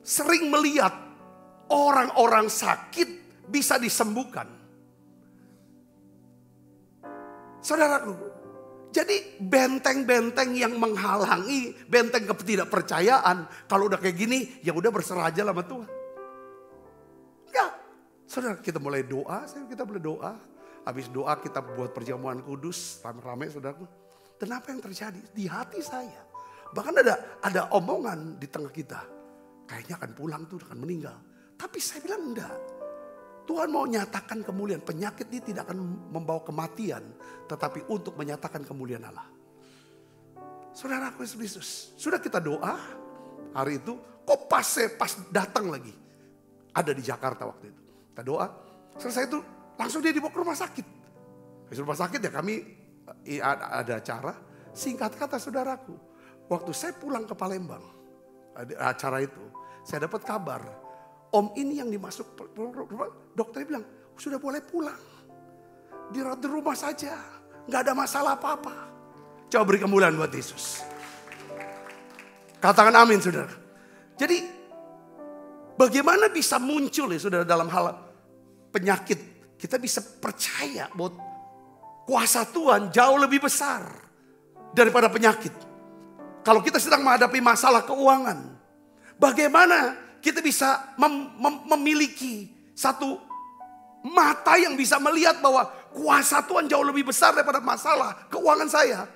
sering melihat orang-orang sakit bisa disembuhkan. Saudaraku, jadi benteng-benteng yang menghalangi, benteng ketidakpercayaan, kalau udah kayak gini, ya udah berserah aja lah sama Tuhan. Enggak, saudara, kita mulai doa, kita boleh doa, habis doa kita buat perjamuan kudus, rame-rame saudaraku. Dan apa yang terjadi di hati saya? Bahkan ada ada omongan di tengah kita. Kayaknya akan pulang tuh, akan meninggal. Tapi saya bilang enggak. Tuhan mau nyatakan kemuliaan. Penyakit ini tidak akan membawa kematian. Tetapi untuk menyatakan kemuliaan Allah. Saudaraku Yesus Kristus. Sudah kita doa hari itu. Kok pas saya pas datang lagi. Ada di Jakarta waktu itu. Kita doa. Selesai itu langsung dia dibawa ke rumah sakit. Di rumah sakit ya kami ada acara. Singkat kata saudaraku. Waktu saya pulang ke Palembang, acara itu, saya dapat kabar, om ini yang dimasuk, dokternya bilang, sudah boleh pulang. Dirawat di rumah saja, gak ada masalah apa-apa. Coba beri kemuliaan buat Yesus. Katakan amin saudara. Jadi, bagaimana bisa muncul ya saudara dalam hal penyakit, kita bisa percaya bahwa kuasa Tuhan jauh lebih besar daripada penyakit. Kalau kita sedang menghadapi masalah keuangan, bagaimana kita bisa mem- mem- memiliki satu mata yang bisa melihat bahwa kuasa Tuhan jauh lebih besar daripada masalah keuangan saya.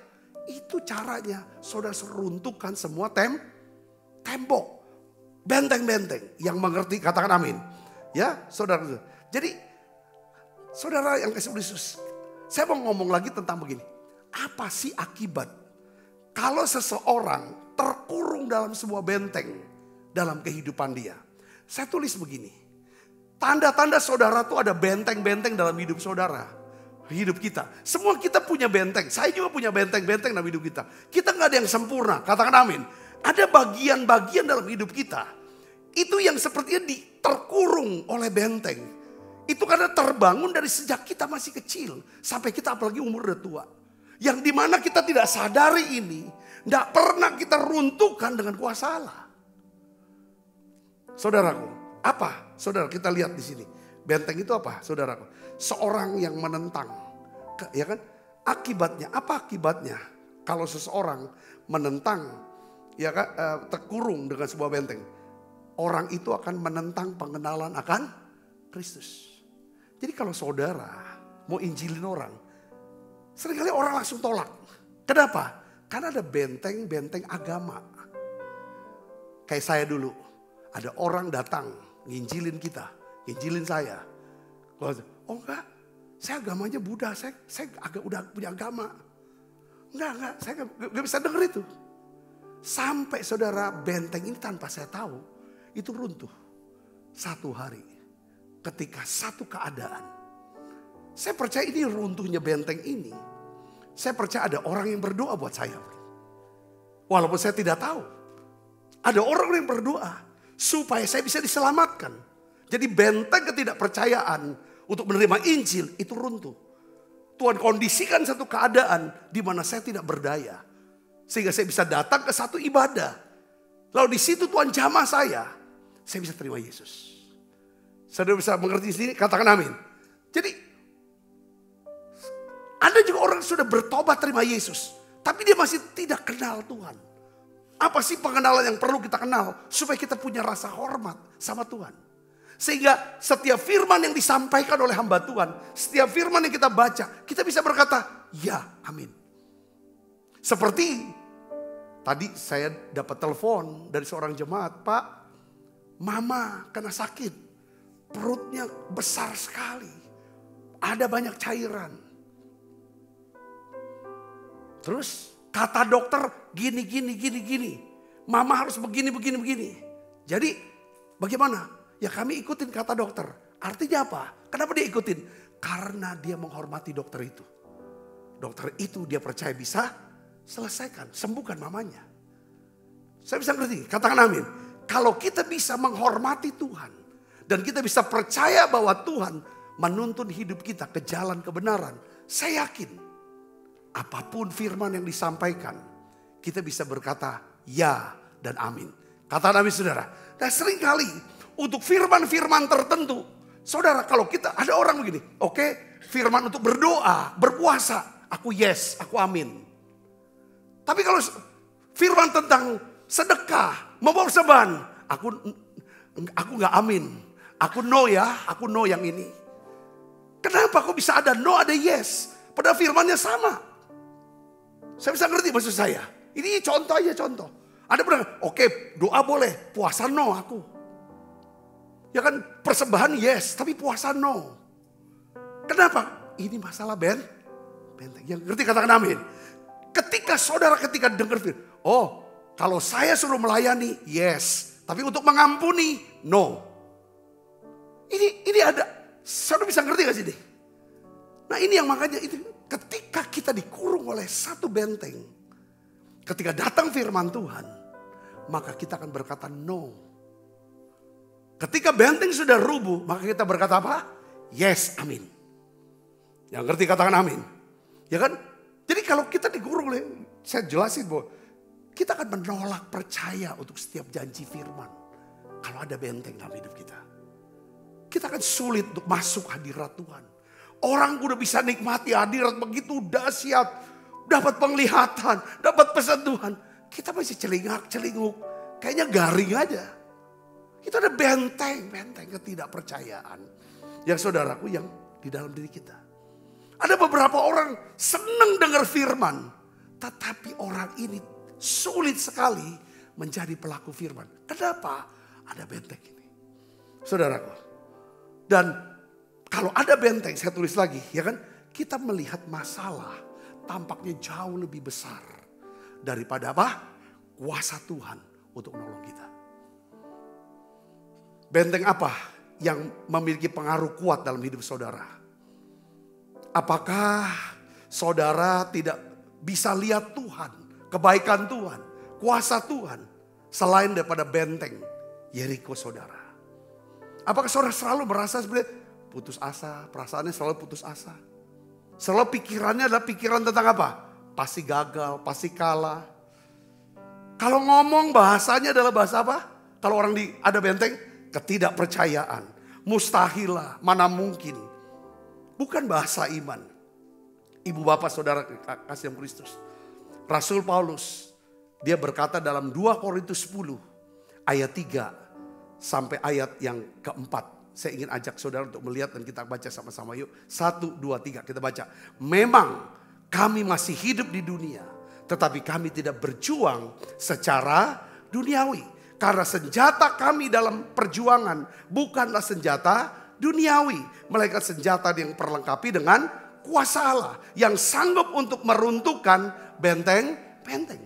Itu caranya saudara seruntuhkan semua tem tembok, benteng-benteng. Yang mengerti katakan amin. Ya, saudara. Jadi, saudara yang kasih Yesus, saya mau ngomong lagi tentang begini. Apa sih akibat kalau seseorang terkurung dalam sebuah benteng dalam kehidupan dia? Saya tulis begini. Tanda-tanda saudara tuh ada benteng-benteng dalam hidup saudara. Hidup kita. Semua kita punya benteng. Saya juga punya benteng-benteng dalam hidup kita. Kita gak ada yang sempurna. Katakan amin. Ada bagian-bagian dalam hidup kita. Itu yang sepertinya terkurung oleh benteng. Itu karena terbangun dari sejak kita masih kecil. Sampai kita apalagi umur udah tua. Yang dimana kita tidak sadari ini, tidak pernah kita runtuhkan dengan kuasa Allah. Saudaraku, apa? Saudara, kita lihat di sini. Benteng itu apa, saudaraku? Seorang yang menentang. Ya kan? Akibatnya, apa akibatnya? Kalau seseorang menentang, ya kan, terkurung dengan sebuah benteng. Orang itu akan menentang pengenalan akan Kristus. Jadi kalau saudara mau injilin orang, seringkali orang langsung tolak. Kenapa? Karena ada benteng-benteng agama. Kayak saya dulu. Ada orang datang nginjilin kita. Nginjilin saya. Oh enggak, saya agamanya Buddha, saya, saya agak udah punya agama. Enggak, enggak, saya gak, gak bisa denger itu. Sampai saudara benteng ini tanpa saya tahu, itu runtuh. Satu hari, ketika satu keadaan. Saya percaya ini runtuhnya benteng ini. Saya percaya ada orang yang berdoa buat saya. Walaupun saya tidak tahu. Ada orang yang berdoa supaya saya bisa diselamatkan. Jadi benteng ketidakpercayaan untuk menerima Injil itu runtuh. Tuhan kondisikan satu keadaan di mana saya tidak berdaya. Sehingga saya bisa datang ke satu ibadah. Lalu di situ Tuhan jamah saya. Saya bisa terima Yesus. Saudara bisa mengerti sini? Katakan amin. Jadi ada juga orang sudah bertobat terima Yesus. Tapi dia masih tidak kenal Tuhan. Apa sih pengenalan yang perlu kita kenal? Supaya kita punya rasa hormat sama Tuhan. Sehingga setiap firman yang disampaikan oleh hamba Tuhan. Setiap firman yang kita baca. Kita bisa berkata, ya amin. Seperti tadi saya dapat telepon dari seorang jemaat. Pak, mama kena sakit. Perutnya besar sekali. Ada banyak cairan. Terus kata dokter gini, gini, gini, gini. Mama harus begini, begini, begini. Jadi bagaimana? Ya kami ikutin kata dokter. Artinya apa? Kenapa dia ikutin? Karena dia menghormati dokter itu. Dokter itu dia percaya bisa selesaikan, sembuhkan mamanya. Saya bisa ngerti, katakan amin. Kalau kita bisa menghormati Tuhan. Dan kita bisa percaya bahwa Tuhan menuntun hidup kita ke jalan kebenaran. Saya yakin. Apapun firman yang disampaikan, kita bisa berkata ya dan amin. Kata Nabi saudara. Dan seringkali untuk firman-firman tertentu, saudara kalau kita ada orang begini, oke okay, firman untuk berdoa, berpuasa, aku yes, aku amin. Tapi kalau firman tentang sedekah, membawa seban, aku aku nggak amin, aku no ya, aku no yang ini. Kenapa kok bisa ada no ada yes? Padahal firmannya sama. Saya bisa ngerti maksud saya. Ini contoh aja contoh. Ada pernah, oke doa boleh, puasa no aku. Ya kan persembahan yes, tapi puasa no. Kenapa? Ini masalah ben, benteng. Yang ngerti katakan amin. Ketika saudara ketika dengar firman, oh kalau saya suruh melayani yes, tapi untuk mengampuni no. Ini ini ada, saudara bisa ngerti gak sih deh? Nah ini yang makanya itu. Ketika kita dikurung oleh satu benteng, ketika datang firman Tuhan, maka kita akan berkata no. Ketika benteng sudah rubuh, maka kita berkata apa? Yes, amin. Yang ngerti katakan amin. Ya kan? Jadi kalau kita dikurung oleh, saya jelasin bahwa kita akan menolak percaya untuk setiap janji firman. Kalau ada benteng dalam hidup kita. Kita akan sulit untuk masuk hadirat Tuhan. Orang udah bisa nikmati hadirat begitu dahsyat, dapat penglihatan, dapat pesentuhan. Kita masih celingak-celinguk, kayaknya garing aja. Itu ada benteng-benteng ketidakpercayaan yang saudaraku yang di dalam diri kita. Ada beberapa orang senang dengar firman, tetapi orang ini sulit sekali menjadi pelaku firman. Kenapa? Ada benteng ini. Saudaraku. Dan kalau ada benteng, saya tulis lagi, ya kan? Kita melihat masalah tampaknya jauh lebih besar daripada apa? Kuasa Tuhan untuk menolong kita. Benteng apa yang memiliki pengaruh kuat dalam hidup saudara? Apakah saudara tidak bisa lihat Tuhan, kebaikan Tuhan, kuasa Tuhan selain daripada benteng Yerikho saudara? Apakah saudara selalu merasa seperti putus asa, perasaannya selalu putus asa. Selalu pikirannya adalah pikiran tentang apa? Pasti gagal, pasti kalah. Kalau ngomong bahasanya adalah bahasa apa? Kalau orang di ada benteng, ketidakpercayaan, mustahilah, mana mungkin. Bukan bahasa iman. Ibu bapak saudara kasih dalam Kristus. Rasul Paulus, dia berkata dalam dua Korintus sepuluh ayat tiga sampai ayat yang keempat. Saya ingin ajak saudara untuk melihat dan kita baca sama-sama yuk. Satu, dua, tiga kita baca. Memang kami masih hidup di dunia. Tetapi kami tidak berjuang secara duniawi. Karena senjata kami dalam perjuangan bukanlah senjata duniawi, melainkan senjata yang perlengkapi dengan kuasa Allah yang sanggup untuk meruntuhkan benteng-benteng.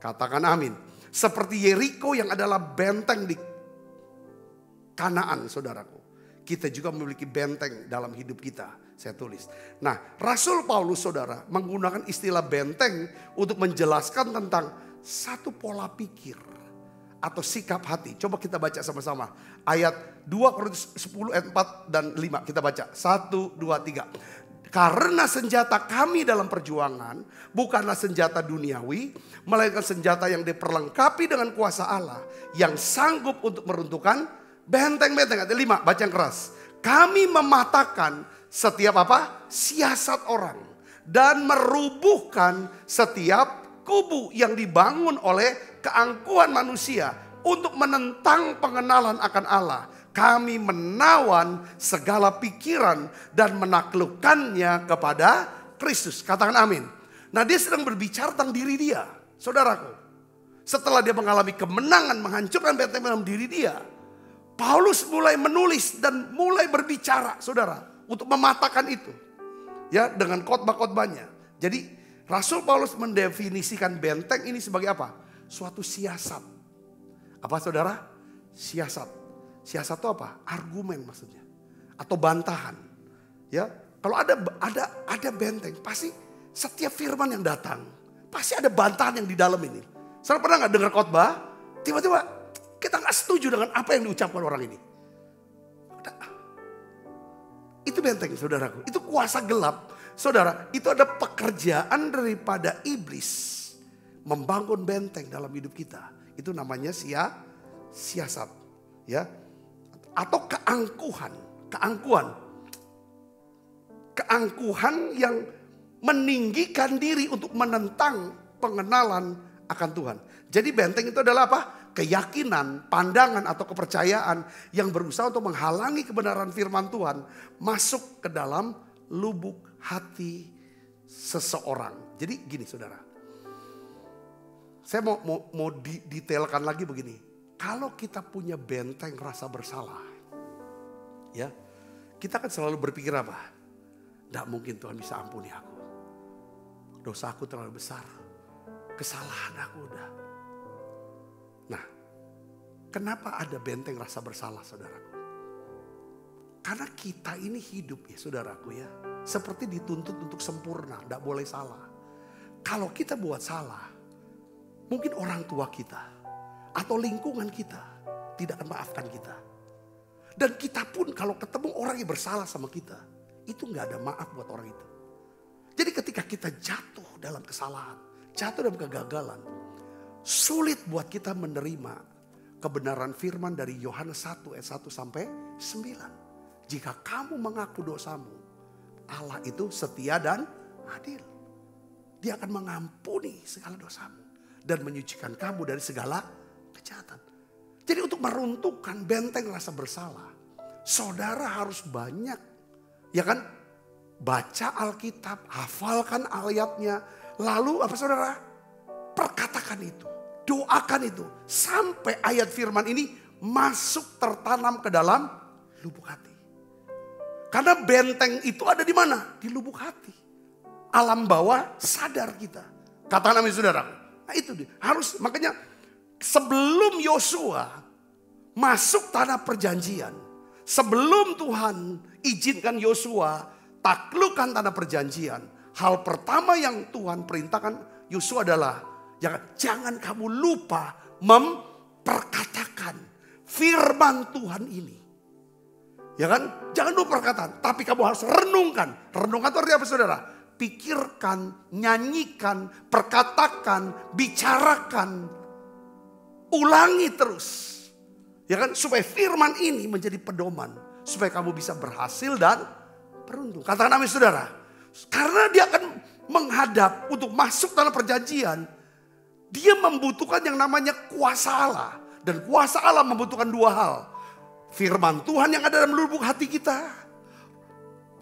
Katakan amin. Seperti Yerikho yang adalah benteng di Kanaan, saudaraku. Kita juga memiliki benteng dalam hidup kita. Saya tulis. Nah, Rasul Paulus, saudara, menggunakan istilah benteng untuk menjelaskan tentang satu pola pikir atau sikap hati. Coba kita baca sama-sama. Ayat dua Korintus sepuluh ayat empat dan lima. Kita baca. satu, dua, tiga. Karena senjata kami dalam perjuangan bukanlah senjata duniawi, melainkan senjata yang diperlengkapi dengan kuasa Allah yang sanggup untuk meruntuhkan benteng-benteng. Ada lima, baca yang keras. Kami mematahkan setiap apa? Siasat orang dan merubuhkan setiap kubu yang dibangun oleh keangkuhan manusia untuk menentang pengenalan akan Allah. Kami menawan segala pikiran dan menaklukkannya kepada Kristus. Katakan amin. Nah, dia sedang berbicara tentang diri dia, saudaraku. Setelah dia mengalami kemenangan menghancurkan benteng dalam diri dia, Paulus mulai menulis dan mulai berbicara, saudara, untuk mematahkan itu, ya, dengan khotbah-khotbahnya. Jadi Rasul Paulus mendefinisikan benteng ini sebagai apa? Suatu siasat. Apa, saudara? Siasat. Siasat itu apa? Argumen maksudnya. Atau bantahan. Ya, kalau ada ada ada benteng, pasti setiap firman yang datang, pasti ada bantahan yang di dalam ini. Saya pernah gak dengar khotbah, tiba-tiba kita gak setuju dengan apa yang diucapkan orang ini. Itu benteng, saudaraku. Itu kuasa gelap. Saudara, itu ada pekerjaan daripada iblis. Membangun benteng dalam hidup kita. Itu namanya sia, siasat. Ya, atau keangkuhan, keangkuhan, keangkuhan yang meninggikan diri untuk menentang pengenalan akan Tuhan. Jadi benteng itu adalah apa? Keyakinan, pandangan atau kepercayaan yang berusaha untuk menghalangi kebenaran firman Tuhan masuk ke dalam lubuk hati seseorang. Jadi gini, saudara, saya mau, mau, mau didetailkan lagi begini. Kalau kita punya benteng rasa bersalah, ya, kita kan selalu berpikir apa? Tidak mungkin Tuhan bisa ampuni aku. Dosa aku terlalu besar. Kesalahan aku udah. Nah, kenapa ada benteng rasa bersalah, saudaraku? Karena kita ini hidup, ya, saudaraku, ya, seperti dituntut untuk sempurna, tidak boleh salah. Kalau kita buat salah, mungkin orang tua kita atau lingkungan kita tidak akan maafkan kita. Dan kita pun kalau ketemu orang yang bersalah sama kita, itu gak ada maaf buat orang itu. Jadi ketika kita jatuh dalam kesalahan, jatuh dalam kegagalan, sulit buat kita menerima kebenaran firman dari Yohanes satu ayat satu sampai sembilan. Jika kamu mengaku dosamu, Allah itu setia dan adil. Dia akan mengampuni segala dosamu dan menyucikan kamu dari segala kejahatan. Jadi untuk meruntuhkan benteng rasa bersalah, saudara harus banyak, ya kan, baca Alkitab, hafalkan ayatnya, lalu apa, saudara, perkatakan itu, doakan itu, sampai ayat firman ini masuk tertanam ke dalam lubuk hati. Karena benteng itu ada di mana? Di lubuk hati, alam bawah sadar kita. Katakan amin, saudara. Nah, itu dia. Harus, makanya sebelum Yosua masuk tanah perjanjian, sebelum Tuhan izinkan Yosua taklukkan tanah perjanjian, hal pertama yang Tuhan perintahkan Yosua adalah jangan, jangan kamu lupa memperkatakan firman Tuhan ini. Ya kan? Jangan lupa perkataan, tapi kamu harus renungkan. Renungkan itu artinya apa, saudara? Pikirkan, nyanyikan, perkatakan, bicarakan. Ulangi terus, ya kan, supaya firman ini menjadi pedoman, supaya kamu bisa berhasil dan beruntung. Katakan amin, saudara. Karena dia akan menghadap untuk masuk dalam perjanjian, dia membutuhkan yang namanya kuasa Allah. Dan kuasa Allah membutuhkan dua hal. Firman Tuhan yang ada dalam lubuk hati kita.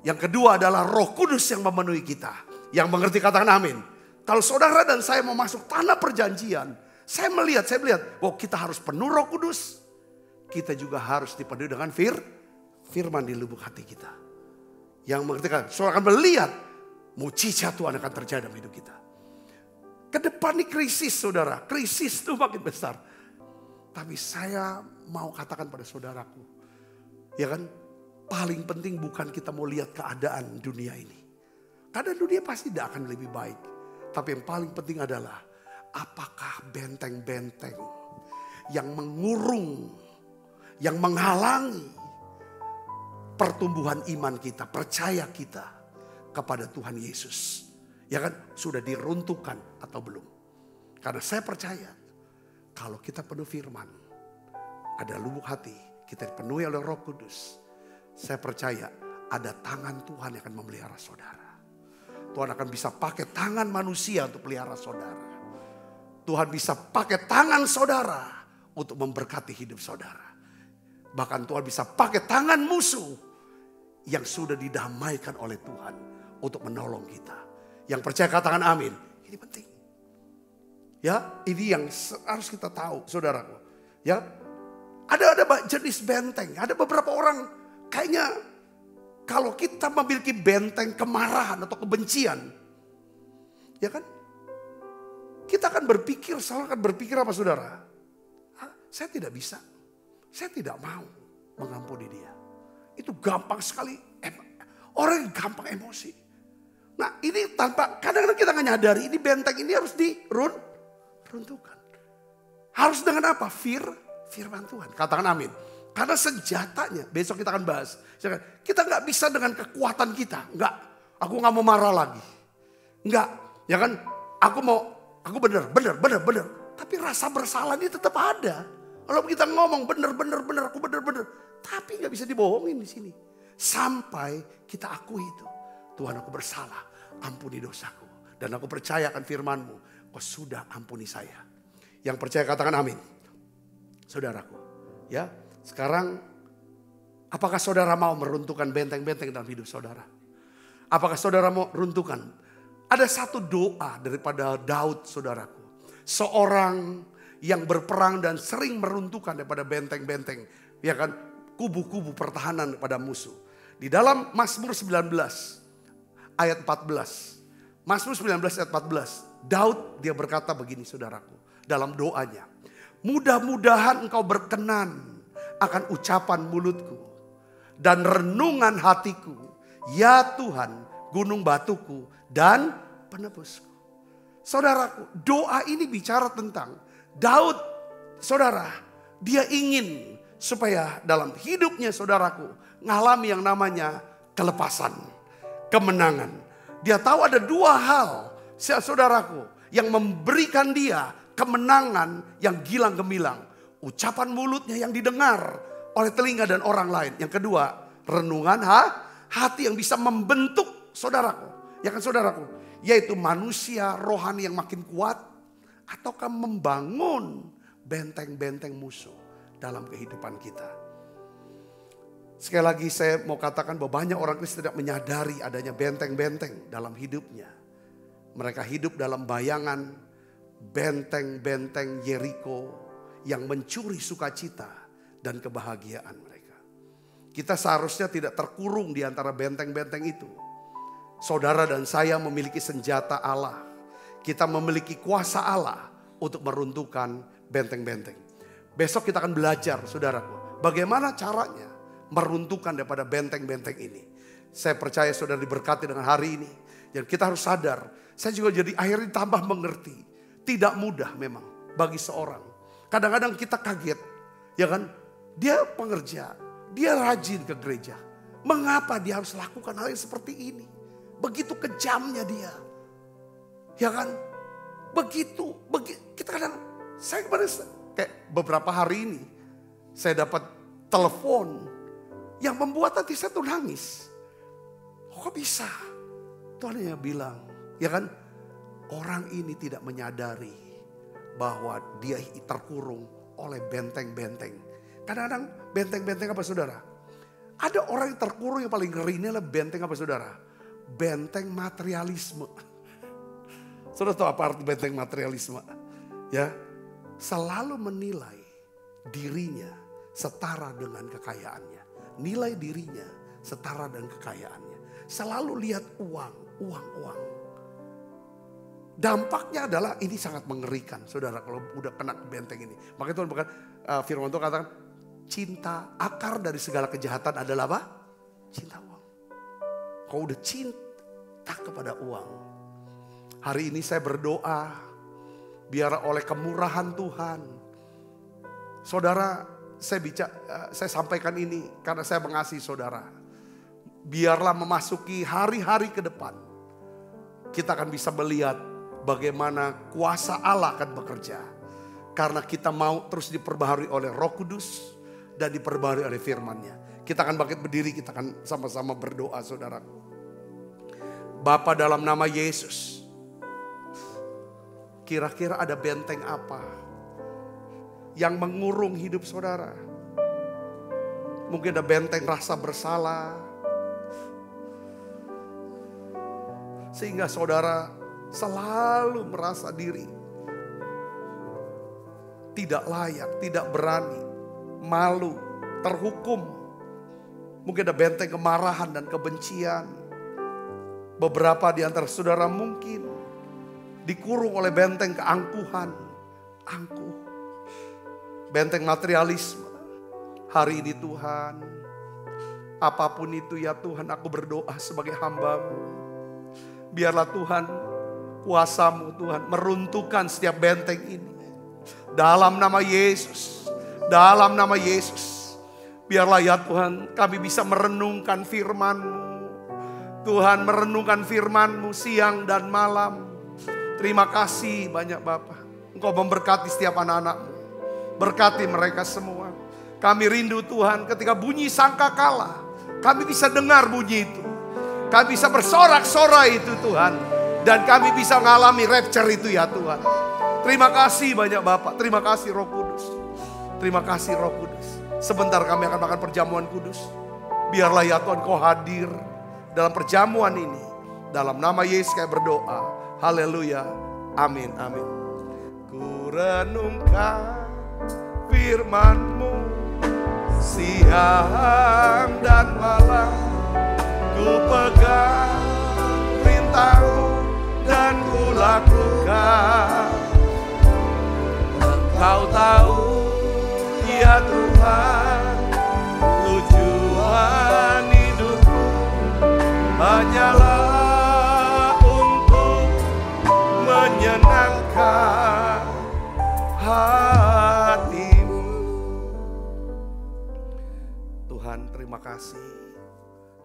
Yang kedua adalah Roh Kudus yang memenuhi kita. Yang mengerti, katakan amin. Kalau saudara dan saya mau masuk tanah perjanjian, Saya melihat, saya melihat, bahwa kita harus penuh Roh Kudus. Kita juga harus dipenuhi dengan fir, firman di lubuk hati kita. Yang mengatakan, saudara akan melihat mujizat Tuhan akan terjadi dalam hidup kita. Kedepan ini krisis saudara, krisis itu makin besar. Tapi saya mau katakan pada saudaraku, ya kan, paling penting bukan kita mau lihat keadaan dunia ini. Keadaan dunia pasti tidak akan lebih baik. Tapi yang paling penting adalah, apakah benteng-benteng yang mengurung, yang menghalangi pertumbuhan iman kita, percaya kita kepada Tuhan Yesus. Ya kan, sudah diruntuhkan atau belum. Karena saya percaya, kalau kita penuh firman, ada lubuk hati, kita dipenuhi oleh Roh Kudus. Saya percaya ada tangan Tuhan yang akan memelihara saudara. Tuhan akan bisa pakai tangan manusia untuk pelihara saudara. Tuhan bisa pakai tangan saudara untuk memberkati hidup saudara. Bahkan Tuhan bisa pakai tangan musuh yang sudah didamaikan oleh Tuhan untuk menolong kita. Yang percaya katakan amin. Ini penting. Ya, ini yang harus kita tahu, saudaraku. Ya, ada ada jenis benteng. Ada beberapa orang kayaknya kalau kita memiliki benteng kemarahan atau kebencian, ya kan? Kita akan berpikir, selalu akan berpikir apa saudara? Hah, saya tidak bisa, saya tidak mau mengampuni dia. Itu gampang sekali, orang yang gampang emosi. Nah ini tanpa, kadang-kadang kita nggak nyadari, ini benteng ini harus diruntuhkan. Harus dengan apa? Fir, firman Tuhan, katakan amin. Karena senjatanya, besok kita akan bahas. Kita nggak bisa dengan kekuatan kita, nggak. Aku nggak mau marah lagi, nggak. Ya kan? Aku mau, aku bener, bener, bener, bener. Tapi rasa bersalah ini tetap ada. Kalau kita ngomong bener, bener, bener, aku bener, bener. Tapi nggak bisa dibohongin di sini. Sampai kita akui itu, Tuhan aku bersalah, ampuni dosaku dan aku percaya akan firman-Mu. Kau sudah ampuni saya. Yang percaya katakan amin, saudaraku. Ya. Sekarang, apakah saudara mau meruntuhkan benteng-benteng dalam hidup saudara? Apakah saudara mau runtuhkan? Ada satu doa daripada Daud, saudaraku. Seorang yang berperang dan sering meruntuhkan daripada benteng-benteng, ya kan, kubu-kubu pertahanan daripada musuh. Di dalam Mazmur sembilan belas ayat empat belas. Mazmur sembilan belas ayat empat belas. Daud dia berkata begini, saudaraku, dalam doanya. Mudah-mudahan engkau berkenan akan ucapan mulutku dan renungan hatiku, ya Tuhan, gunung batuku dan penebusku. Saudaraku, doa ini bicara tentang Daud, saudara, dia ingin supaya dalam hidupnya saudaraku ngalami yang namanya kelepasan, kemenangan. Dia tahu ada dua hal, saudaraku, yang memberikan dia kemenangan yang gilang gemilang. Ucapan mulutnya yang didengar oleh telinga dan orang lain. Yang kedua, renungan ha? hati yang bisa membentuk saudaraku. Ya kan saudaraku? Yaitu manusia rohani yang makin kuat. Ataukah membangun benteng-benteng musuh dalam kehidupan kita. Sekali lagi saya mau katakan bahwa banyak orang Kristen tidak menyadari adanya benteng-benteng dalam hidupnya. Mereka hidup dalam bayangan benteng-benteng Yerikho. Yang mencuri sukacita dan kebahagiaan mereka. Kita seharusnya tidak terkurung di antara benteng-benteng itu. Saudara dan saya memiliki senjata Allah. Kita memiliki kuasa Allah untuk meruntuhkan benteng-benteng. Besok kita akan belajar, saudaraku, bagaimana caranya meruntuhkan daripada benteng-benteng ini. Saya percaya saudara diberkati dengan hari ini. Dan kita harus sadar, saya juga jadi akhirnya tambah mengerti. Tidak mudah memang bagi seorang. Kadang-kadang kita kaget, ya kan? Dia pengerja, dia rajin ke gereja. Mengapa dia harus lakukan hal yang seperti ini? Begitu kejamnya dia, ya kan? Begitu, begi, kita kadang, saya kemarin kayak beberapa hari ini, saya dapat telepon yang membuat hati saya tuh nangis. Kok bisa? Tuhan yang bilang, ya kan? Orang ini tidak menyadari bahwa dia terkurung oleh benteng-benteng. Kadang-kadang benteng-benteng apa saudara? Ada orang yang terkurung yang paling ngeri ini adalah benteng apa saudara? Benteng materialisme. Saudara tahu apa arti benteng materialisme? Ya, selalu menilai dirinya setara dengan kekayaannya. nilai dirinya setara dengan kekayaannya. Selalu lihat uang, uang, uang. Dampaknya adalah ini sangat mengerikan, saudara, kalau udah kena benteng ini. Makanya Tuhan berkata, uh, firman Tuhan katakan, cinta, akar dari segala kejahatan adalah apa? Cinta uang. Kau udah cinta kepada uang. Hari ini saya berdoa, biar oleh kemurahan Tuhan. Saudara, saya bicara, uh, saya sampaikan ini karena saya mengasihi saudara. Biarlah memasuki hari-hari ke depan, kita akan bisa melihat bagaimana kuasa Allah akan bekerja. Karena kita mau terus diperbaharui oleh Roh Kudus dan diperbaharui oleh firman-Nya. Kita akan bangkit berdiri, kita akan sama-sama berdoa, saudara. Bapa, dalam nama Yesus, kira-kira ada benteng apa yang mengurung hidup saudara? Mungkin ada benteng rasa bersalah, sehingga saudara selalu merasa diri tidak layak, tidak berani, malu, terhukum. Mungkin ada benteng kemarahan dan kebencian. Beberapa di antara saudara mungkin dikurung oleh benteng keangkuhan, angkuh, benteng materialisme. Hari ini Tuhan, apapun itu ya Tuhan, aku berdoa sebagai hamba-Mu. Biarlah Tuhan, kuasa-Mu Tuhan meruntuhkan setiap benteng ini. Dalam nama Yesus, dalam nama Yesus. Biarlah ya Tuhan, kami bisa merenungkan firman-Mu. Tuhan, merenungkan firman-Mu siang dan malam. Terima kasih banyak Bapa. Engkau memberkati setiap anak-anak-Mu. Berkati mereka semua. Kami rindu Tuhan, ketika bunyi sangkakala, kami bisa dengar bunyi itu. Kami bisa bersorak-sorai itu Tuhan. Dan kami bisa mengalami rapture itu ya Tuhan. Terima kasih banyak Bapak. Terima kasih Roh Kudus. Terima kasih Roh Kudus. Sebentar kami akan makan perjamuan kudus. Biarlah ya Tuhan Kau hadir dalam perjamuan ini. Dalam nama Yesus kami berdoa. Haleluya. Amin. Amin. Ku renungkan firman-Mu siang dan malam. Ku pegang perintah-Mu dan ku lakukan. Engkau tahu ya Tuhan, tujuan hidupku hanyalah untuk menyenangkan hati-Mu. Tuhan, terima kasih.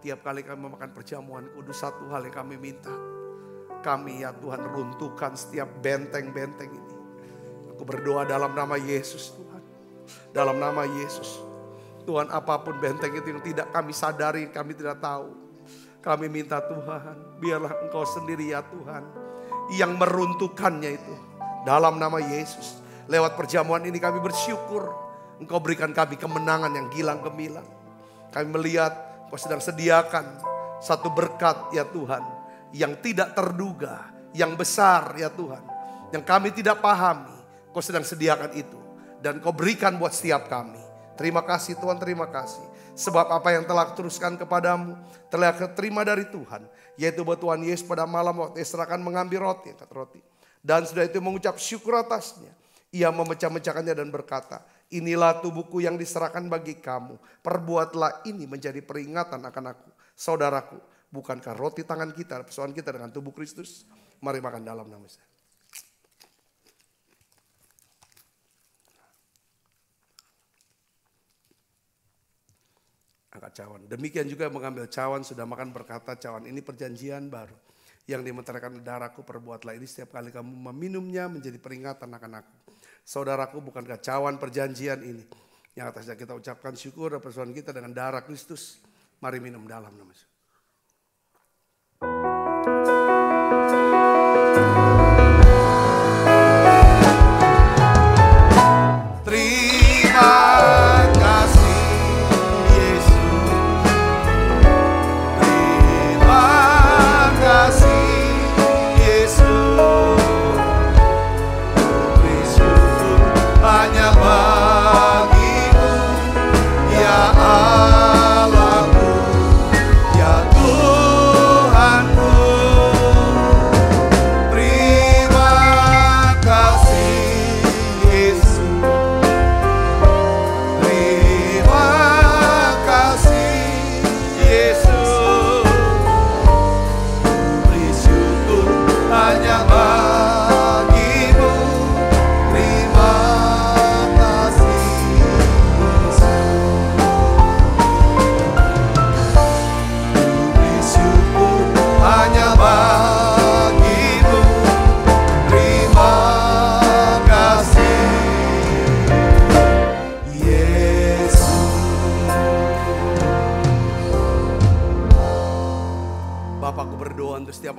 Tiap kali kami memakan perjamuan kudus, satu hal yang kami minta. Kami ya Tuhan, runtuhkan setiap benteng-benteng ini. Aku berdoa dalam nama Yesus Tuhan. Dalam nama Yesus. Tuhan, apapun benteng itu yang tidak kami sadari, kami tidak tahu. Kami minta Tuhan, biarlah Engkau sendiri ya Tuhan yang meruntuhkannya itu. Dalam nama Yesus. Lewat perjamuan ini kami bersyukur. Engkau berikan kami kemenangan yang gilang gemilang. Kami melihat Kau sedang sediakan satu berkat ya Tuhan, yang tidak terduga, yang besar ya Tuhan, yang kami tidak pahami. Kau sedang sediakan itu dan Kau berikan buat setiap kami. Terima kasih Tuhan, terima kasih. Sebab apa yang telah teruskan kepadamu telah keterima dari Tuhan, yaitu buat Tuhan Yesus pada malam waktu Isra akan mengambil roti, angkat roti, dan sudah itu mengucap syukur atasnya. Ia memecah-mecahkannya dan berkata, inilah tubuhku yang diserahkan bagi kamu. Perbuatlah ini menjadi peringatan akan aku. Saudaraku, bukankah roti tangan kita, persoalan kita dengan tubuh Kristus? Mari makan dalam nama saya. Angkat cawan. Demikian juga mengambil cawan, sudah makan berkata, cawan ini perjanjian baru yang dimeterkan darahku, perbuatlah ini setiap kali kamu meminumnya menjadi peringatan akan aku. Saudaraku, bukankah cawan perjanjian ini yang atasnya kita ucapkan syukur dan persekutuan kita dengan darah Kristus. Mari minum dalam nama Yesus. Hanya bagimu ya Allah.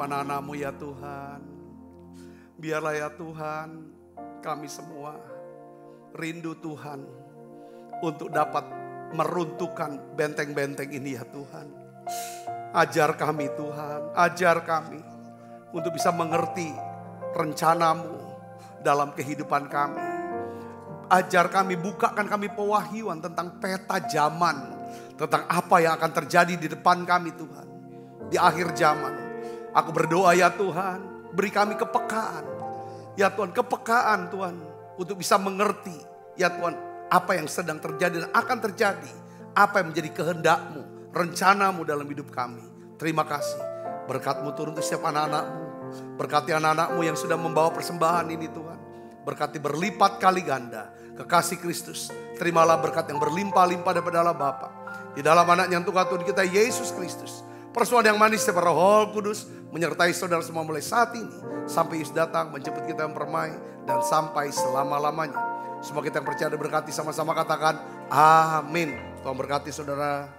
anak-anakmu ya Tuhan. Biarlah ya Tuhan kami semua rindu Tuhan untuk dapat meruntuhkan benteng-benteng ini ya Tuhan. Ajar kami Tuhan, ajar kami untuk bisa mengerti rencanamu dalam kehidupan kami. Ajar kami, bukakan kami pewahyuan tentang peta zaman, tentang apa yang akan terjadi di depan kami Tuhan, di akhir zaman. Aku berdoa ya Tuhan, beri kami kepekaan. Ya Tuhan, kepekaan Tuhan, untuk bisa mengerti ya Tuhan, apa yang sedang terjadi dan akan terjadi, apa yang menjadi kehendak-Mu, rencana-Mu dalam hidup kami. Terima kasih, berkat-Mu turun ke setiap anak-anak-Mu. Berkati anak-anak-Mu yang sudah membawa persembahan ini Tuhan. Berkati berlipat kali ganda kekasih Kristus. Terimalah berkat yang berlimpah-limpah daripada Allah Bapa, di dalam anak yang Tuhan Tuhan kita Yesus Kristus. Persekutuan yang manis daripada Roh Kudus menyertai saudara semua mulai saat ini sampai Yesus datang menjemput kita yang permai dan sampai selama-lamanya. Semua kita yang percaya dan berkati sama-sama katakan amin. Tuhan berkati saudara.